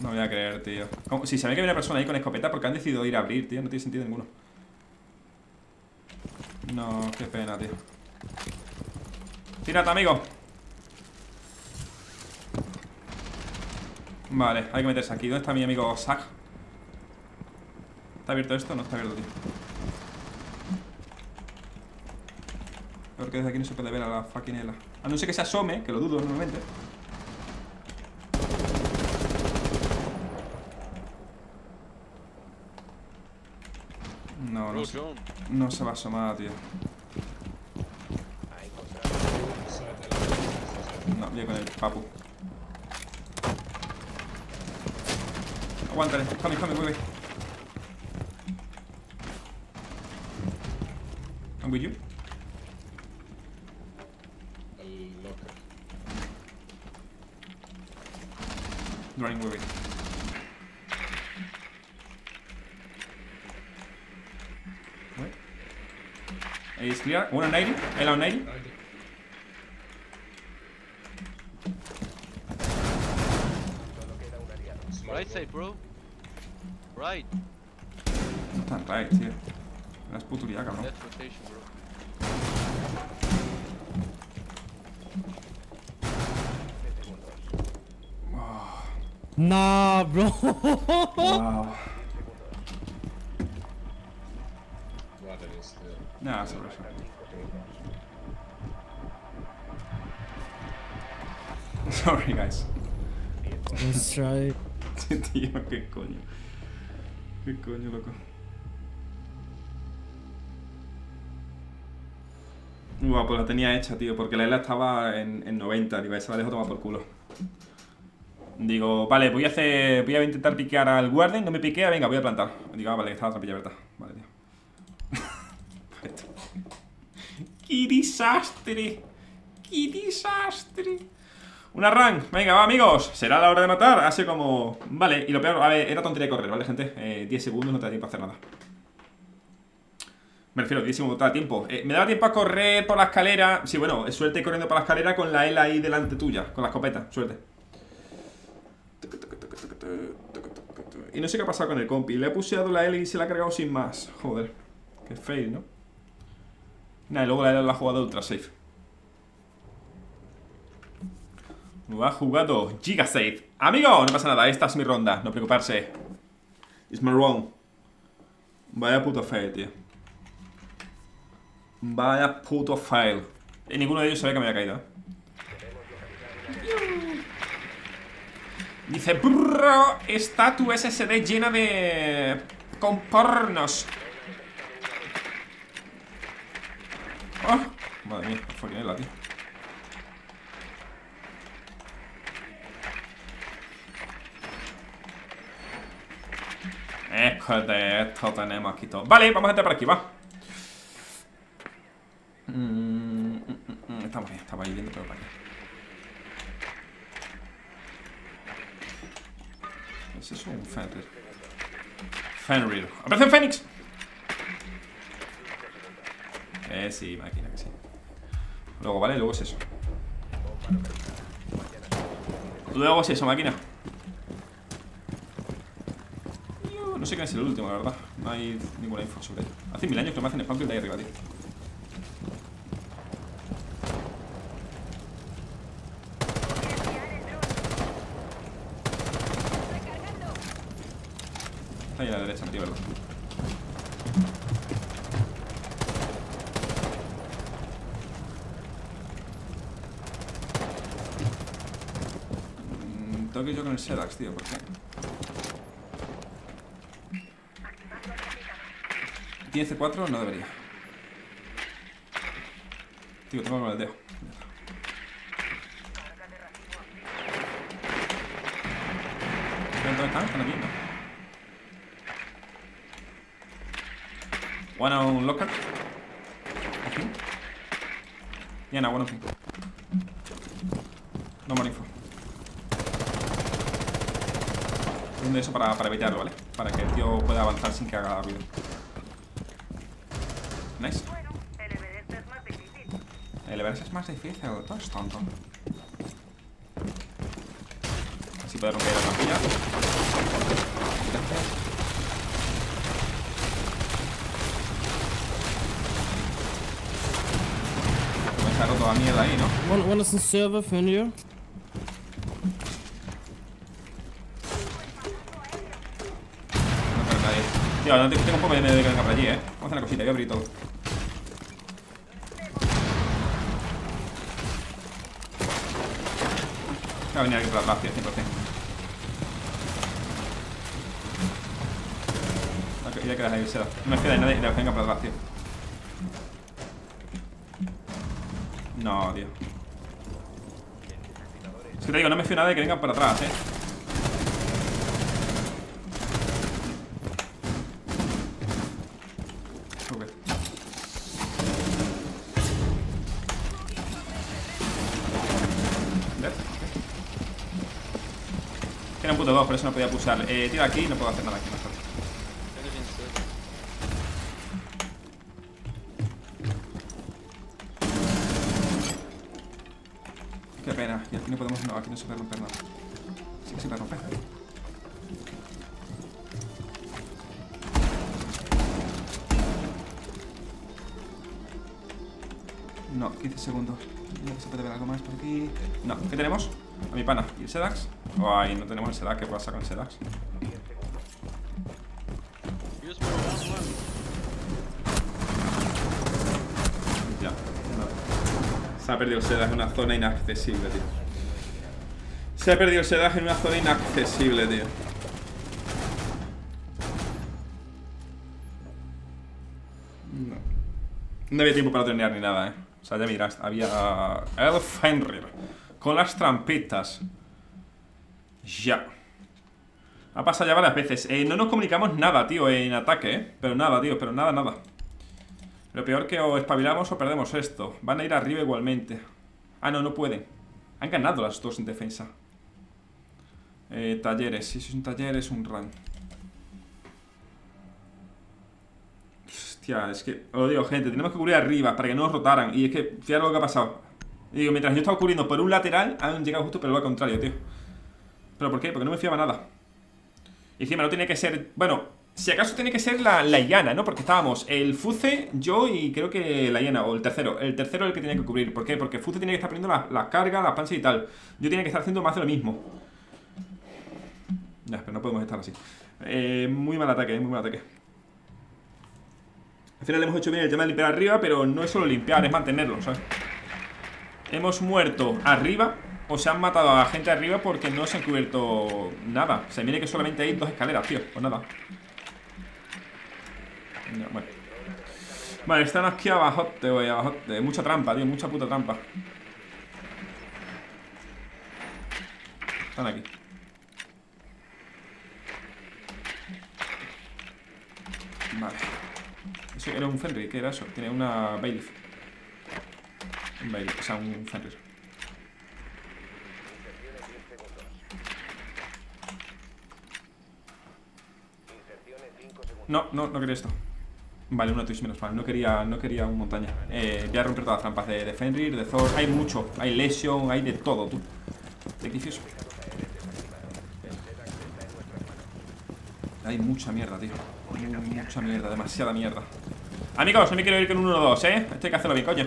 No voy a creer, tío. ¿Cómo? Si se ve que hay una persona ahí con escopeta, porque han decidido ir a abrir, tío. No tiene sentido ninguno. No, qué pena, tío. Tírate, amigo. Vale, hay que meterse aquí. ¿Dónde está mi amigo Zack? ¿Está abierto esto? No está abierto, tío. Porque desde aquí no se puede ver a la fucking Ela. A no ser que se asome, que lo dudo normalmente. No, no se, no se va a asomar, tío. No, voy con el papu. Aguántale, Jami, Jami, voy, voy. ¿I'm with you? El locker. Drawing, voy, voy. Is clear. One on ninety. L on ninety. Right side, bro. Right. No tan right, tío. La es puturía, cabrón. Left rotation, bro. Wow. Nah, bro. Wow. No, it's alright. Sorry, guys. Let's try. Tío, qué coño. Qué coño, loco. Buah, pues la tenía hecha, tío, porque la isla estaba en, en noventa, tío, esa la dejo tomar por culo. Digo, vale, voy a hacer, voy a intentar piquear al Warden, no me piquea, venga, voy a plantar. Digo, ah, vale, que estaba la trampilla, ¿verdad? Vale, tío. ¡Qué desastre! ¡Qué desastre! Una run, venga, va, amigos. Será la hora de matar, así como... Vale, y lo peor, a ver, era tontería correr, ¿vale, gente? Eh, diez segundos no te da tiempo a hacer nada. Me refiero, diez segundos te da tiempo. eh, Me daba tiempo a correr por la escalera. Sí, bueno, suerte corriendo por la escalera con la L ahí delante tuya, con la escopeta, suerte. Y no sé qué ha pasado con el compi. Le he puseado la L y se la ha cargado sin más. Joder, qué fail, ¿no? Nah, y luego la ha jugado ultra safe. Lo ha jugado giga safe. Amigo, no pasa nada, esta es mi ronda, no preocuparse. It's my round. Vaya puto fail, tío. Vaya puto fail. Y ninguno de ellos sabía que me había caído, ¿eh? Dice, burro, está tu S S D llena de... con pornos. Oh, madre mía, fucking hell, tío. Es que de esto tenemos aquí todo. Vale, vamos a entrar por aquí, va. Mm, mm, mm, estamos bien, estaba ahí viendo todo para aquí. Ese es un Fenrir. Fenrir. ¡Aparece Fénix! Eh, sí, máquina, que sí. Luego, ¿vale? Luego es eso. Luego es eso, máquina. No sé quién es el último, la verdad. No hay ninguna info sobre él. Hace mil años que me hacen spam que el de ahí arriba, tío. Está ahí a la derecha, tío, ¿verdad? Tengo que ir yo con el Sedax, tío, ¿por qué? ¿Tiene C cuatro? No debería. Tío, tengo con el dedo. ¿Dónde están? ¿Están aquí? No. One on locker. Aquí. Yeah, no, one on cinco. No more info. De eso para, para evitarlo, ¿vale? Para que el tío pueda avanzar sin que haga ruido. Nice. Bueno, el Everest es más difícil. El Everest es más difícil, todo es tonto. Así puede romper la trampilla. Me ha roto la mierda ahí, ¿no? One, one is in server, Fenrir. Tío, no tengo un poco de miedo de que venga por allí, eh. Vamos a hacer una cosita, voy a abrir todo. Va a venir aquí por la mafia, cien por cien. Ok, ya quedas ahí, Seba. No me queda nadie que venga por la mafia. No, tío. Es que te digo, no me fío nada de que vengan por atrás, eh. Okay. ¿Ves? Era un puto dos, por eso no podía pulsar. Eh, tiro aquí y no puedo hacer nada aquí mejor. Qué pena, y aquí no podemos, no, aquí no se puede romper nada. Sí que se puede romper. No, quince segundos. Se puede ver algo más por aquí. No, ¿qué tenemos? A mi pana. ¿Y el Sedax? Ay, no tenemos el Sedax, ¿qué pasa con el Sedax? Ya, no. Se ha perdido el Sedax en una zona inaccesible, tío. Se ha perdido el Sedax en una zona inaccesible, tío. No. No había tiempo para trenear ni nada, eh. O sea, ya miras, había el Fenrir con las trampitas. Ya. Ha pasado ya varias veces. Eh, no nos comunicamos nada, tío, en ataque, ¿eh? Pero nada, tío, pero nada, nada. Lo peor que o espabilamos o perdemos esto. Van a ir arriba igualmente. Ah, no, no pueden. Han ganado las dos en defensa. Eh, talleres. Si es un taller, es un rank. Hostia, es que, os lo digo, gente, tenemos que cubrir arriba para que no nos rotaran. Y es que, fijaros lo que ha pasado. Digo, mientras yo estaba cubriendo por un lateral, han llegado justo por el lado contrario, tío. ¿Pero por qué? Porque no me fiaba nada. Y encima no tiene que ser, bueno, si acaso tiene que ser la, la llana, ¿no? Porque estábamos el Fuce, yo y creo que la llana, o el tercero. El tercero es el que tenía que cubrir. ¿Por qué? Porque Fuce tiene que estar poniendo las la cargas, las panzas y tal. Yo tenía que estar haciendo más de lo mismo. Ya, pero no podemos estar así. Eh, muy mal ataque, muy mal ataque. Al final hemos hecho bien el tema de limpiar arriba, pero no es solo limpiar, es mantenerlo, ¿sabes? Hemos muerto arriba, o se han matado a gente arriba porque no se han cubierto nada. Se mire que solamente hay dos escaleras, tío, pues nada. No, bueno. Vale, están aquí abajo, güey, abajo. Mucha trampa, tío, mucha puta trampa. Están aquí. Vale. Eso era un Fenrir, ¿qué era eso? Tiene una Bailiff. Un Bailiff, o sea, un Fenrir. No, no, no quería esto. Vale, una Twitch menos mal. No quería, no quería un montaña. Eh, voy a romper todas las trampas de, de Fenrir, de Thor. Hay mucho, hay Lesion, hay de todo, tú. De Grifioso. Hay mucha mierda, tío. Mucha mierda, demasiada mierda. Amigos, no me quiero ir con uno dos, ¿eh? Esto hay que hacerlo bien, coño.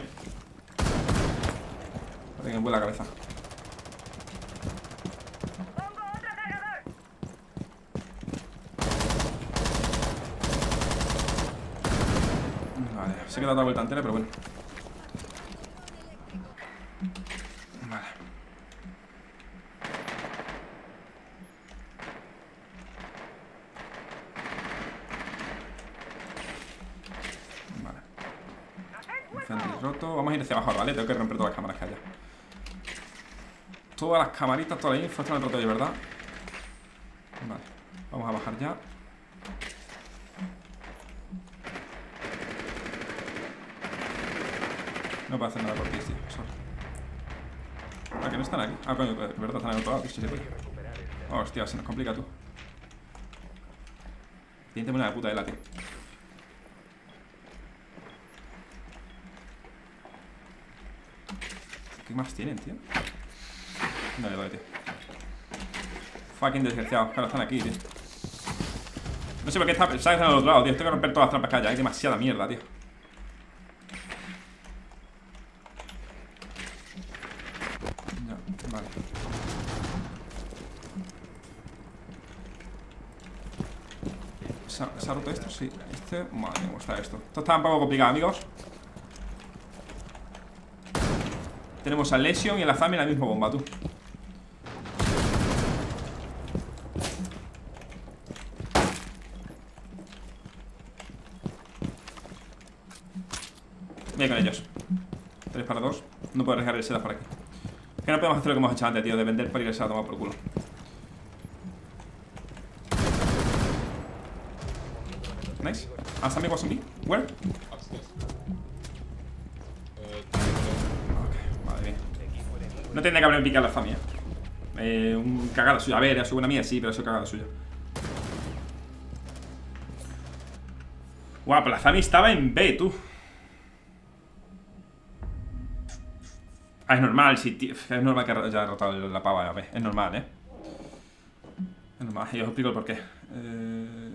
Parece que me vuela la cabeza. Vale, se ha quedado la vuelta entera, pero bueno. Hacia abajo, vale, tengo que romper todas las cámaras que haya. Todas las camaritas, toda la info están rotas, ¿verdad? Vale, vamos a bajar ya. No puedo hacer nada por ti, tío. Sorry. Ah, que no están aquí. Ah, coño, de verdad están en otro lado. Sí, sí, oh, hostia, se nos complica, tú. Tiene una puta de la, tío. ¿Qué más tienen, tío? Dale, dale, tío. Fucking desgraciados. Claro, están aquí, tío. No sé por qué está pensando en el otro lado, tío. Tengo que romper todas las trampas que haya. Hay demasiada mierda, tío. No, vale. ¿Se ha, ¿se ha roto esto? Sí. Este... Madre mía, ¿cómo está esto? Esto está un poco complicado, amigos. Tenemos a Lesion y a la Azami en la misma bomba, tú. Voy con ellos. Tres para dos. No puedo arriesgar el setup por aquí. Que no podemos hacer lo que hemos hecho antes, tío, de vender para irse a tomar por culo. Nice. Azami was on me. Where? Upstairs. Ok, madre mía. No tendría que haberme picado la Azami, eh. eh un cagada suya. A ver, era su buena mía, sí, pero eso es cagada suya. Guau, wow, la Azami estaba en B, tú. Ah, es normal, sí, tío. Es normal que haya rotado la pava, eh. Es normal, eh. Es normal, y os explico el porqué. Eh...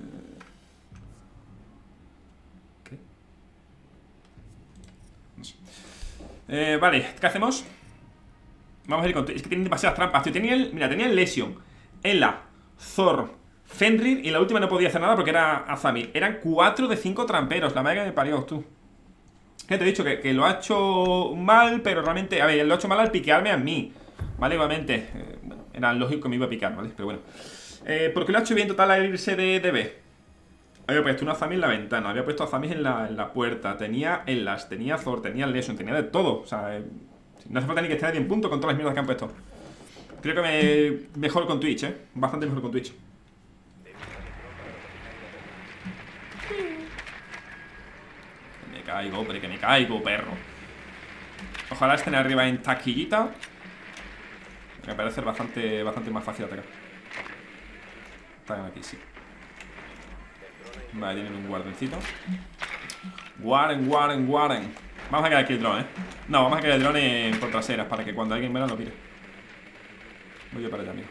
¿Qué? No sé. Eh, vale, ¿qué hacemos? Vamos a ir con... Es que tienen demasiadas trampas, tío. Tenía el... Mira, tenía el Lesion, Ela, Thor, Fenrir, y la última no podía hacer nada porque era Azami. Eran cuatro de cinco tramperos, la madre que me parió, tú. Ya te he dicho que, que lo ha hecho mal, pero realmente, a ver, lo ha hecho mal al piquearme a mí, ¿vale? Igualmente, eh, bueno, era lógico que me iba a picar, ¿vale? Pero bueno, eh, porque lo ha hecho bien total al irse de, de B. Había puesto una Azami en la ventana, había puesto Azami en la, en la puerta, tenía Elas, tenía Thor, tenía Lesion, tenía de todo. O sea, eh, no hace falta ni que esté a diez puntos con todas las mierdas que han puesto. Creo que me, mejor con Twitch, ¿eh? Bastante mejor con Twitch. Que me caigo, hombre, que me caigo, perro. Ojalá estén arriba en taquillita. Me parece bastante, bastante más fácil atacar. Están aquí, sí. Vale, tienen un guardencito. Warden, Warden, Warden. Vamos a quedar aquí el drone, eh. No, vamos a quedar el drone por traseras para que cuando alguien venga lo pire. Voy yo para allá, mira.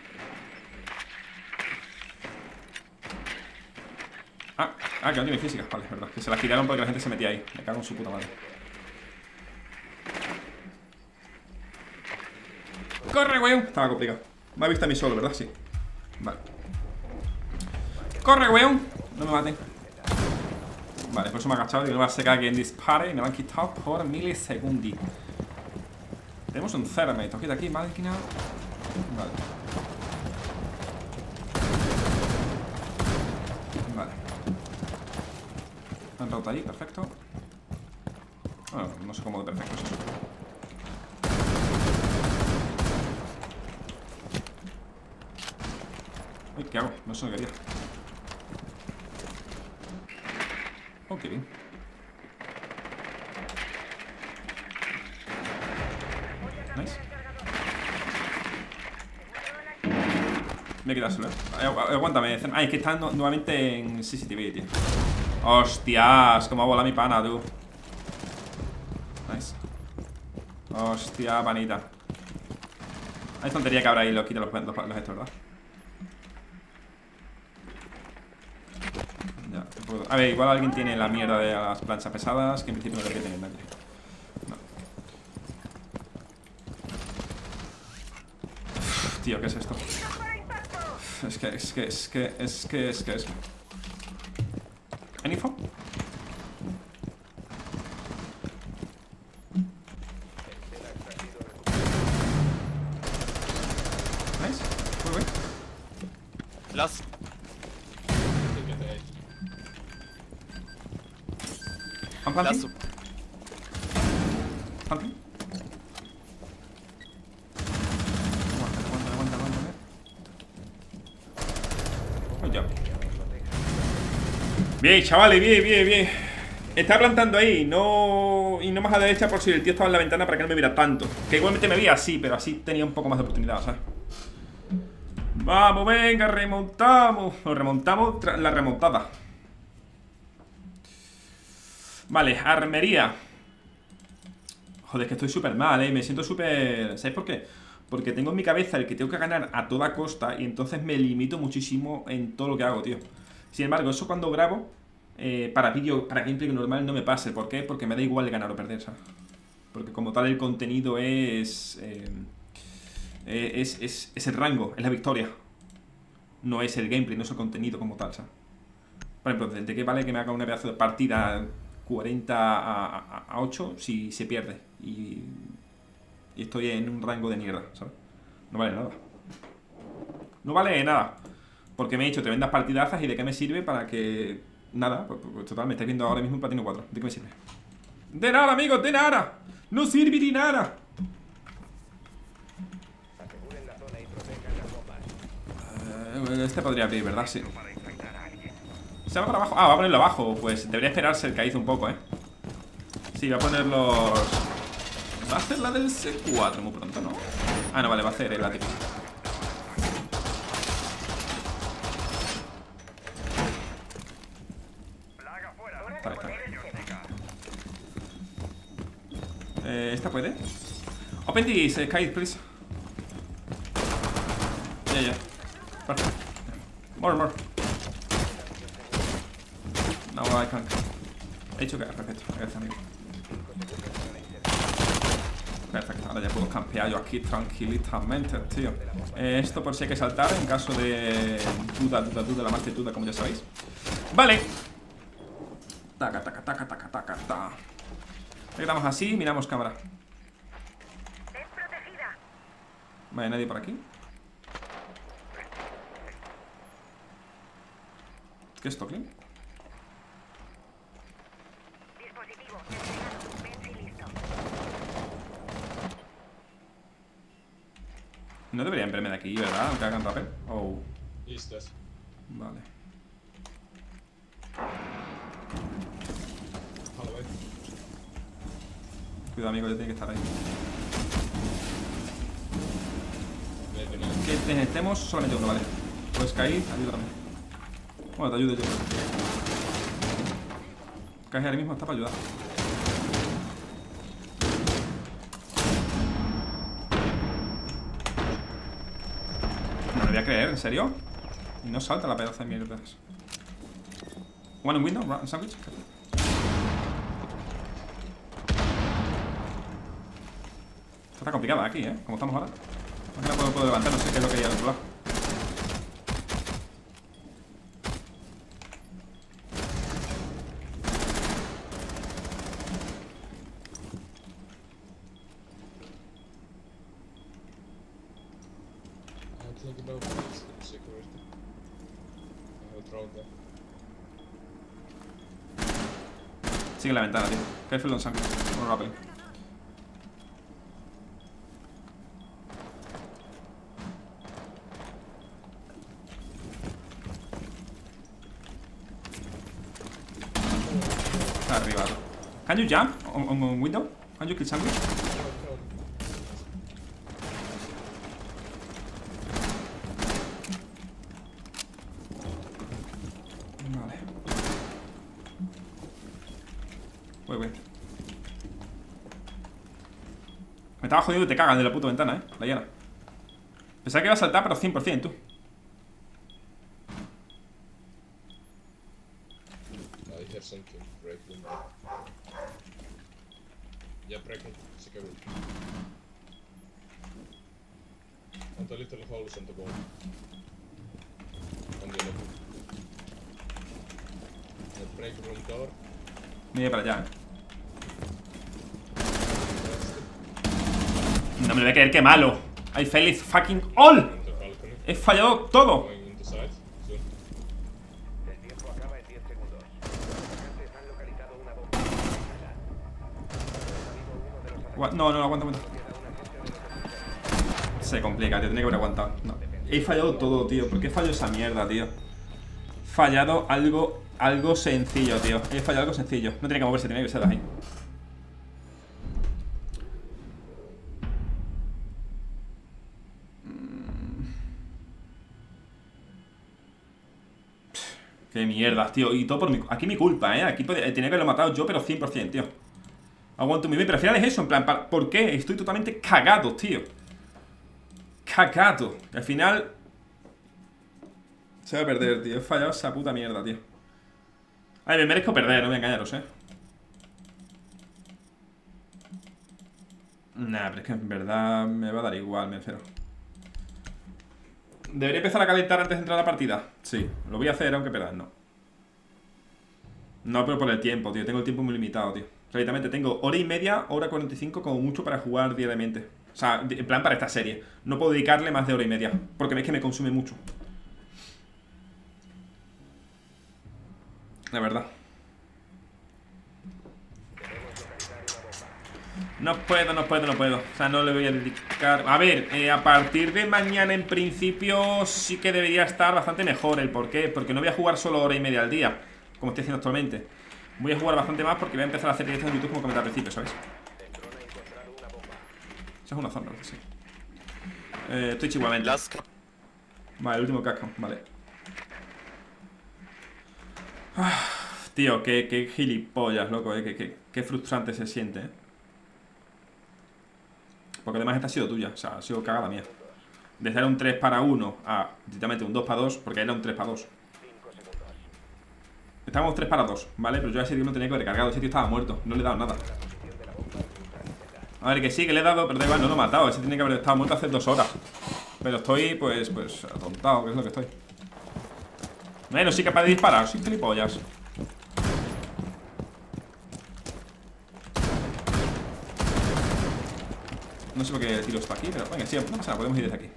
Ah, ah, que no tiene físicas, vale, es verdad. Que se las tiraron porque la gente se metía ahí. Me cago en su puta madre. ¡Corre, weón! Estaba complicado. Me ha visto a mí solo, ¿verdad? Sí. Vale. ¡Corre, weón! No me maten. Vale, por eso me ha agachado. Y no va a secar que dispare. Y me lo han quitado por milisegundi. Tenemos un Thermite. Toquita aquí, máquina. Vale. Han roto allí, perfecto. Bueno, no sé cómo de perfecto es eso. Uy, ¿qué hago? No sé lo que quería. Oh, qué bien. Nice. Me he quedado solo. Aguántame. Ah, es que están nuevamente en C C T V, tío. Hostias, cómo ha volado mi pana, tú. Nice. Hostia, panita. Hay tontería que habrá ahí. Los quita los, los, los estos, ¿verdad? Ya, puedo. A ver, igual alguien tiene la mierda de las planchas pesadas, que en principio no debería tener nadie. No. Uf, tío, ¿qué es esto? Uf, es que, es que, es que, es que, es que, es que ¿Any info? Nice. Muy bien. Las. I'm planting. Planting. Aguanta, aguanta, aguanta, aguanta. Good job. Bien, chavales, bien, bien, bien. Estaba plantando ahí, no. Y no más a la derecha por si el tío estaba en la ventana para que no me viera tanto. Que igualmente me veía así, pero así tenía un poco más de oportunidad, ¿sabes? Vamos, venga, remontamos. Nos remontamos tras la remontada. Vale, armería. Joder, es que estoy súper mal, eh. Me siento súper. ¿Sabéis por qué? Porque tengo en mi cabeza el que tengo que ganar a toda costa. Y entonces me limito muchísimo en todo lo que hago, tío. Sin embargo, eso cuando grabo, eh, para vídeo, para gameplay normal no me pase. ¿Por qué? Porque me da igual ganar o perder, ¿sabes? Porque como tal el contenido es, eh, es, es es el rango, es la victoria. No es el gameplay, no es el contenido como tal, ¿sabes? Por ejemplo, ¿de qué vale que me haga una pedazo de partida cuarenta a ocho si se pierde? Y, y estoy en un rango de mierda, ¿sabes? No vale nada. No vale nada. Porque me he hecho tremendas partidazas y de qué me sirve para que... Nada, pues, pues total, me estáis viendo ahora mismo un platino cuatro. ¿De qué me sirve? De nada, amigos, de nada. No sirve de nada. Uh, este podría abrir, ¿verdad? Sí. Se va para abajo. Ah, va a ponerlo abajo. Pues debería esperarse el caído un poco, ¿eh? Sí, va a poner los... Va a hacer la del C cuatro muy pronto, ¿no? Ah, no, vale, va a hacer el látigo. Vale, está. Eh, ¿esta puede? Open this, uh, Sky, please. Ya, yeah, ya. Yeah. Perfect. More, more. No, I can't. He hecho que... Perfecto, gracias, amigo. Perfecto, ahora ya puedo campear yo aquí tranquilitamente, tío. eh, Esto por si hay que saltar en caso de duda, duda, duda, la más de duda, como ya sabéis. Vale. Taca, taca, taca, taca, taca, taca. Quedamos así, miramos cámara. Vale, nadie por aquí. ¿Qué es esto, Clint? No debería verme de aquí, ¿verdad? Aunque hagan papel. Oh. Listas. Vale. Cuidado, amigo, ya tiene que estar ahí. Que necesitemos solamente uno, vale. Pues caí, ayúdame. Bueno, te ayudo yo. Caí ahora mismo, está para ayudar. Voy a creer, ¿en serio? Y no salta la pedazo de mierdas. One in window, round sandwich. Esto está complicado aquí, ¿eh? Como estamos ahora. No la puedo, puedo levantar, no sé qué es lo que hay al otro lado. Sigue la ventana, tío. Careful on something. More rappelling. Está arriba. Can you jump on, on, on window? Can you kill something? Estaba jodido y te cagas de la puta ventana, eh. La llena. Pensaba que iba a saltar, pero cien por cien, tú. Mira para allá, eh. No me voy a creer que malo. I failed fucking all. He fallado todo. What? No, no, aguanta, aguanta. Se complica, tío, tenía que haber aguantado. No. He fallado todo, tío. ¿Por qué fallo esa mierda, tío? Fallado algo, algo sencillo, tío. He fallado algo sencillo. No tenía que moverse, tenía que ser ahí. Qué mierdas, tío. Y todo por mi... Aquí mi culpa, ¿eh? Aquí podía... tenía que haberlo matado yo, pero cien por cien, tío. Aguanto mi bien. Pero al final es eso, en plan... Para... ¿Por qué? Estoy totalmente cagado, tío. Cagado. Y al final... Se va a perder, tío. He fallado esa puta mierda, tío. Ay, me merezco perder, no me engañaros, ¿eh? Nah, pero es que en verdad me va a dar igual, me enfermo. ¿Debería empezar a calentar antes de entrar a la partida? Sí, lo voy a hacer, aunque pedas, no. No, pero por el tiempo, tío. Tengo el tiempo muy limitado, tío. Realmente tengo hora y media, hora cuarenta y cinco como mucho para jugar diariamente. O sea, en plan para esta serie. No puedo dedicarle más de hora y media, porque es que me consume mucho. La verdad. No puedo, no puedo, no puedo. O sea, no le voy a dedicar... A ver, eh, a partir de mañana en principio sí que debería estar bastante mejor. ¿El por qué? Porque no voy a jugar solo hora y media al día, como estoy haciendo actualmente. Voy a jugar bastante más porque voy a empezar a hacer directos en YouTube, como comenté al principio, ¿sabes? Eso es una zona, sí. Eh, Twitch igualmente. Vale, el último casco, vale. Ah, tío, qué, qué gilipollas, loco, eh. Qué, qué, qué frustrante se siente, eh. Porque además esta ha sido tuya, o sea, ha sido cagada mía. Desde era un tres para uno a, directamente, un dos para dos, porque era un tres para dos. Estábamos tres para dos, ¿vale? Pero yo a ese tío no tenía que haber cargado, ese tío estaba muerto, no le he dado nada. A ver, que sí, que le he dado, pero da igual, no lo he matado, ese tiene que haber estado muerto hace dos horas. Pero estoy, pues, pues, atontado, que es lo que estoy. Bueno, sí capaz de disparar, soy gilipollas. No sé por qué el tiro está aquí, pero venga, sí, no pasa nada, podemos ir desde aquí.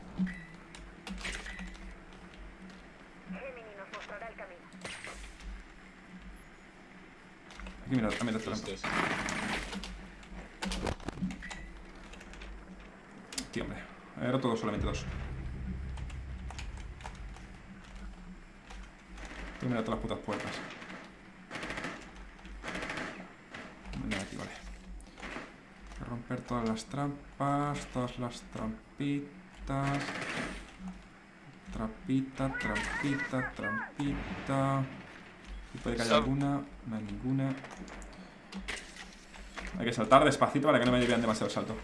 Aquí mira, a meter trampa. Tío, hombre, he roto dos, solamente dos. Tengo que mirar todas las putas puertas. Venga, aquí, vale. Romper todas las trampas, todas las trampitas. Trampita, trampita, trampita. Y puede que haya alguna, no hay ninguna. Hay que saltar despacito para que no me lleven demasiado salto.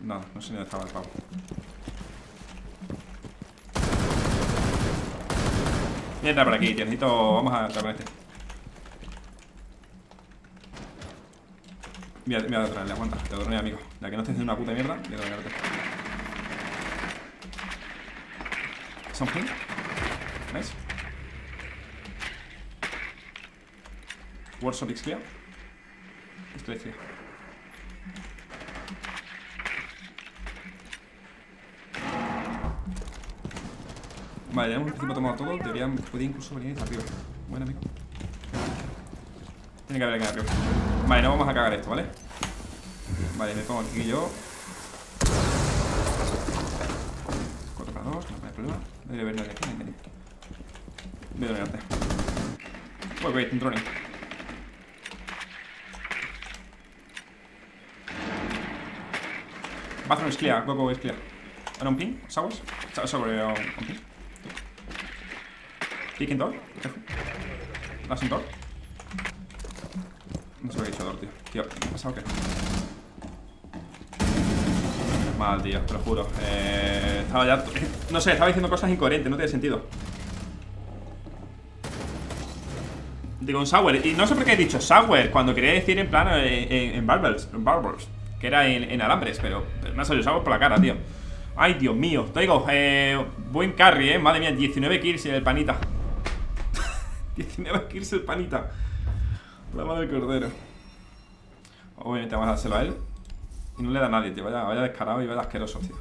No, no sé ni dónde estaba el pavo. Voy a entrar por aquí, tío. Necesito... Vamos a entrar por este. Voy a, voy a traerle, aguanta, te adorné, amigo. Ya que no estés haciendo una puta mierda, voy a adornarte. Something. ¿Ves? Workshop is clear. Esto es clear. Vale, ya hemos principio tomado todo. Debería, podía incluso venir desde arriba. Bueno, amigo. Tiene que haber alguien arriba. Vale, no vamos a cagar esto, ¿vale? Vale, me pongo aquí yo. cuatro para dos, no hay problema. No debe haber nadie aquí, no hay nadie. Voy a dominarte. Voy, voy, un drone. Bathroom is clear, go, go, is clear. On ping, showers? Sorry, on ping. Peeking door, careful. Last in door. No sé lo que he hecho, tío. Tío, ¿qué ha pasado? ¿Qué? Mal, tío, te lo juro. Eh, estaba ya... No sé, estaba diciendo cosas incoherentes, no tiene sentido. Digo, un sour. Y no sé por qué he dicho sour, cuando quería decir en plan en, en, en barbels, en barbels, que era en, en alambres, pero me ha salido sour por la cara, tío. Ay, Dios mío. Te digo, eh, buen carry, eh. Madre mía, diecinueve kills el panita. diecinueve kills el panita. La mano del cordero. Obviamente vamos a dárselo a él. Y no le da a nadie, tío. Vaya, vaya descarado y vaya asqueroso, tío.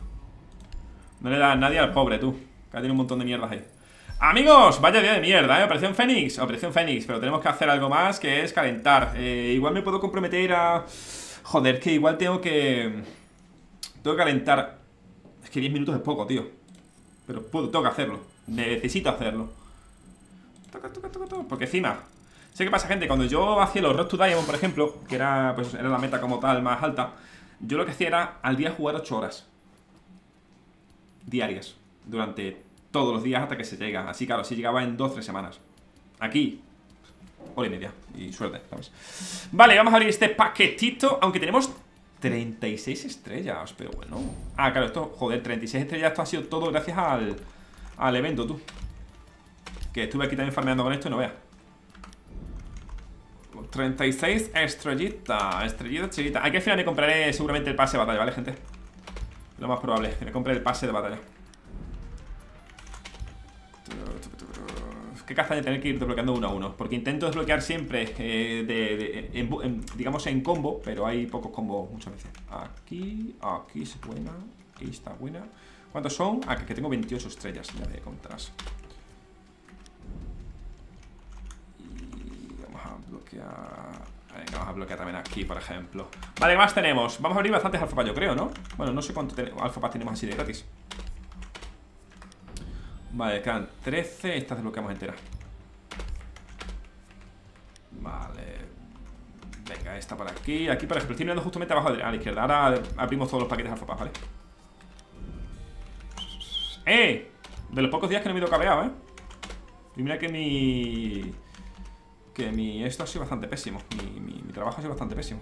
No le da a nadie al pobre, tú. Que tiene un montón de mierdas ahí. Amigos, vaya día de mierda, ¿eh? Operación Fénix. Operación Fénix. Pero tenemos que hacer algo más, que es calentar. Eh, igual me puedo comprometer a... Joder, que igual tengo que... Tengo que calentar. Es que diez minutos es poco, tío. Pero puedo, tengo que hacerlo. Necesito hacerlo. Toca, toca, toca, toca. Porque encima... Sé que pasa, gente, cuando yo hacía los Road to Diamond, por ejemplo, que era, pues, era la meta como tal más alta, yo lo que hacía era al día jugar ocho horas diarias, durante todos los días hasta que se llega. Así, claro, así llegaba en dos o tres semanas. Aquí, hora y media, y suerte, ¿sabes? Vale, vamos a abrir este paquetito, aunque tenemos treinta y seis estrellas, pero bueno. Ah, claro, esto, joder, treinta y seis estrellas, esto ha sido todo gracias al, al evento, tú. Que estuve aquí también farmeando con esto y no veas. treinta y seis estrellitas. Estrellita, chiquita. Aquí al final me compraré seguramente el pase de batalla, ¿vale, gente? Lo más probable, que me compre el pase de batalla. Qué caza de tener que ir desbloqueando uno a uno, porque intento desbloquear siempre eh, de, de, en, en, digamos en combo, pero hay pocos combos muchas veces. Aquí, aquí es buena. Aquí está buena. ¿Cuántos son? Ah, que tengo veintiocho estrellas. Ya de contras. Bloquear Venga, vamos a bloquear también aquí, por ejemplo. Vale, ¿qué más tenemos? Vamos a abrir bastantes alfapas, yo creo, ¿no? Bueno, no sé cuántos alfapas tenemos así de gratis. Vale, quedan trece. Estas desbloqueamos enteras. Vale. Venga, esta por aquí. Aquí, por ejemplo, estoy mirando justamente abajo a la izquierda. Ahora abrimos todos los paquetes alfapas, ¿vale? ¡Eh! De los pocos días que no me he ido cabeado, ¿eh? Y mira que mi... Que mi... Esto ha sido bastante pésimo. Mi, mi, mi trabajo ha sido bastante pésimo.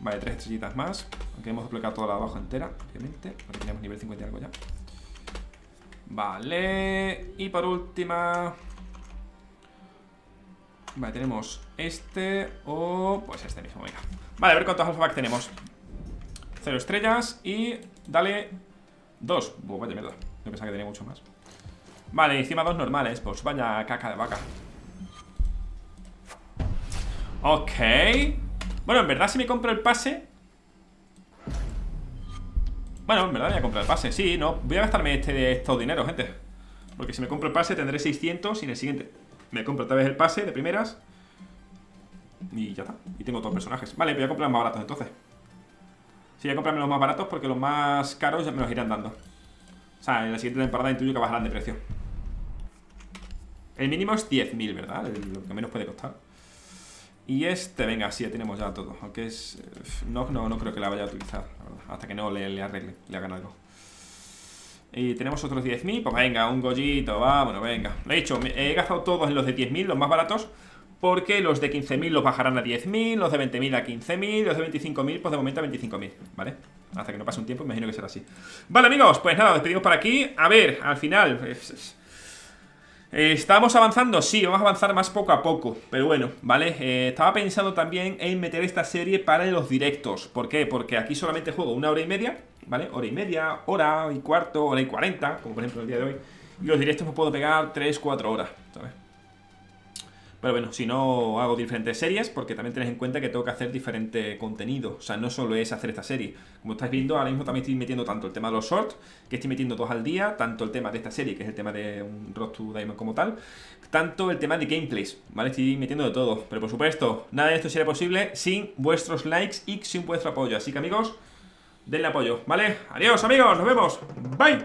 Vale, tres estrellitas más. Aquí hemos desplegado toda la abajo entera, obviamente. Porque tenemos nivel cincuenta y algo ya. Vale. Y por última... Vale, tenemos este o... Pues este mismo, venga. Vale, a ver cuántos alphabacks tenemos. Cero estrellas y... Dale... Dos. Buah, vaya mierda. Yo pensaba que tenía mucho más. Vale, encima dos normales. Pues vaya caca de vaca. Ok. Bueno, en verdad si me compro el pase. Bueno, en verdad voy a comprar el pase. Sí, no, voy a gastarme este, estos dineros, gente. Porque si me compro el pase tendré seiscientos. Y en el siguiente me compro otra vez el pase de primeras. Y ya está. Y tengo todos los personajes. Vale, voy a comprar los más baratos entonces. Sí, voy a comprarme los más baratos porque los más caros ya me los irán dando. O sea, en la siguiente temporada intuyo que bajarán de precio. El mínimo es diez mil, ¿verdad? El, lo que menos puede costar. Y este, venga, sí, ya tenemos ya todo. Aunque es... No, no, no creo que la vaya a utilizar, la verdad. Hasta que no le, le arregle, le hagan algo. Y tenemos otros diez mil. Pues venga, un gollito, va, bueno, venga. Lo he dicho, he gastado todos en los de diez mil, los más baratos. Porque los de quince mil los bajarán a diez mil, los de veinte mil a quince mil, los de veinticinco mil, pues de momento a veinticinco mil, ¿vale? Hasta que no pase un tiempo, imagino que será así. Vale, amigos, pues nada, despedimos por aquí. A ver, al final... ¿Estamos avanzando? Sí, vamos a avanzar más poco a poco. Pero bueno, ¿vale? Eh, estaba pensando también en meter esta serie para los directos. ¿Por qué? Porque aquí solamente juego una hora y media, ¿vale? Hora y media, hora y cuarto, hora y cuarenta, como por ejemplo el día de hoy. Y los directos me puedo pegar tres, cuatro horas, ¿sabes? Pero bueno, si no hago diferentes series, porque también tenés en cuenta que tengo que hacer diferente contenido. O sea, no solo es hacer esta serie. Como estáis viendo, ahora mismo también estoy metiendo tanto el tema de los shorts, que estoy metiendo dos al día, tanto el tema de esta serie, que es el tema de un Road to Diamond como tal, tanto el tema de gameplays, ¿vale? Estoy metiendo de todo. Pero por supuesto, nada de esto sería posible sin vuestros likes y sin vuestro apoyo. Así que amigos, denle apoyo, ¿vale? Adiós amigos, nos vemos. Bye.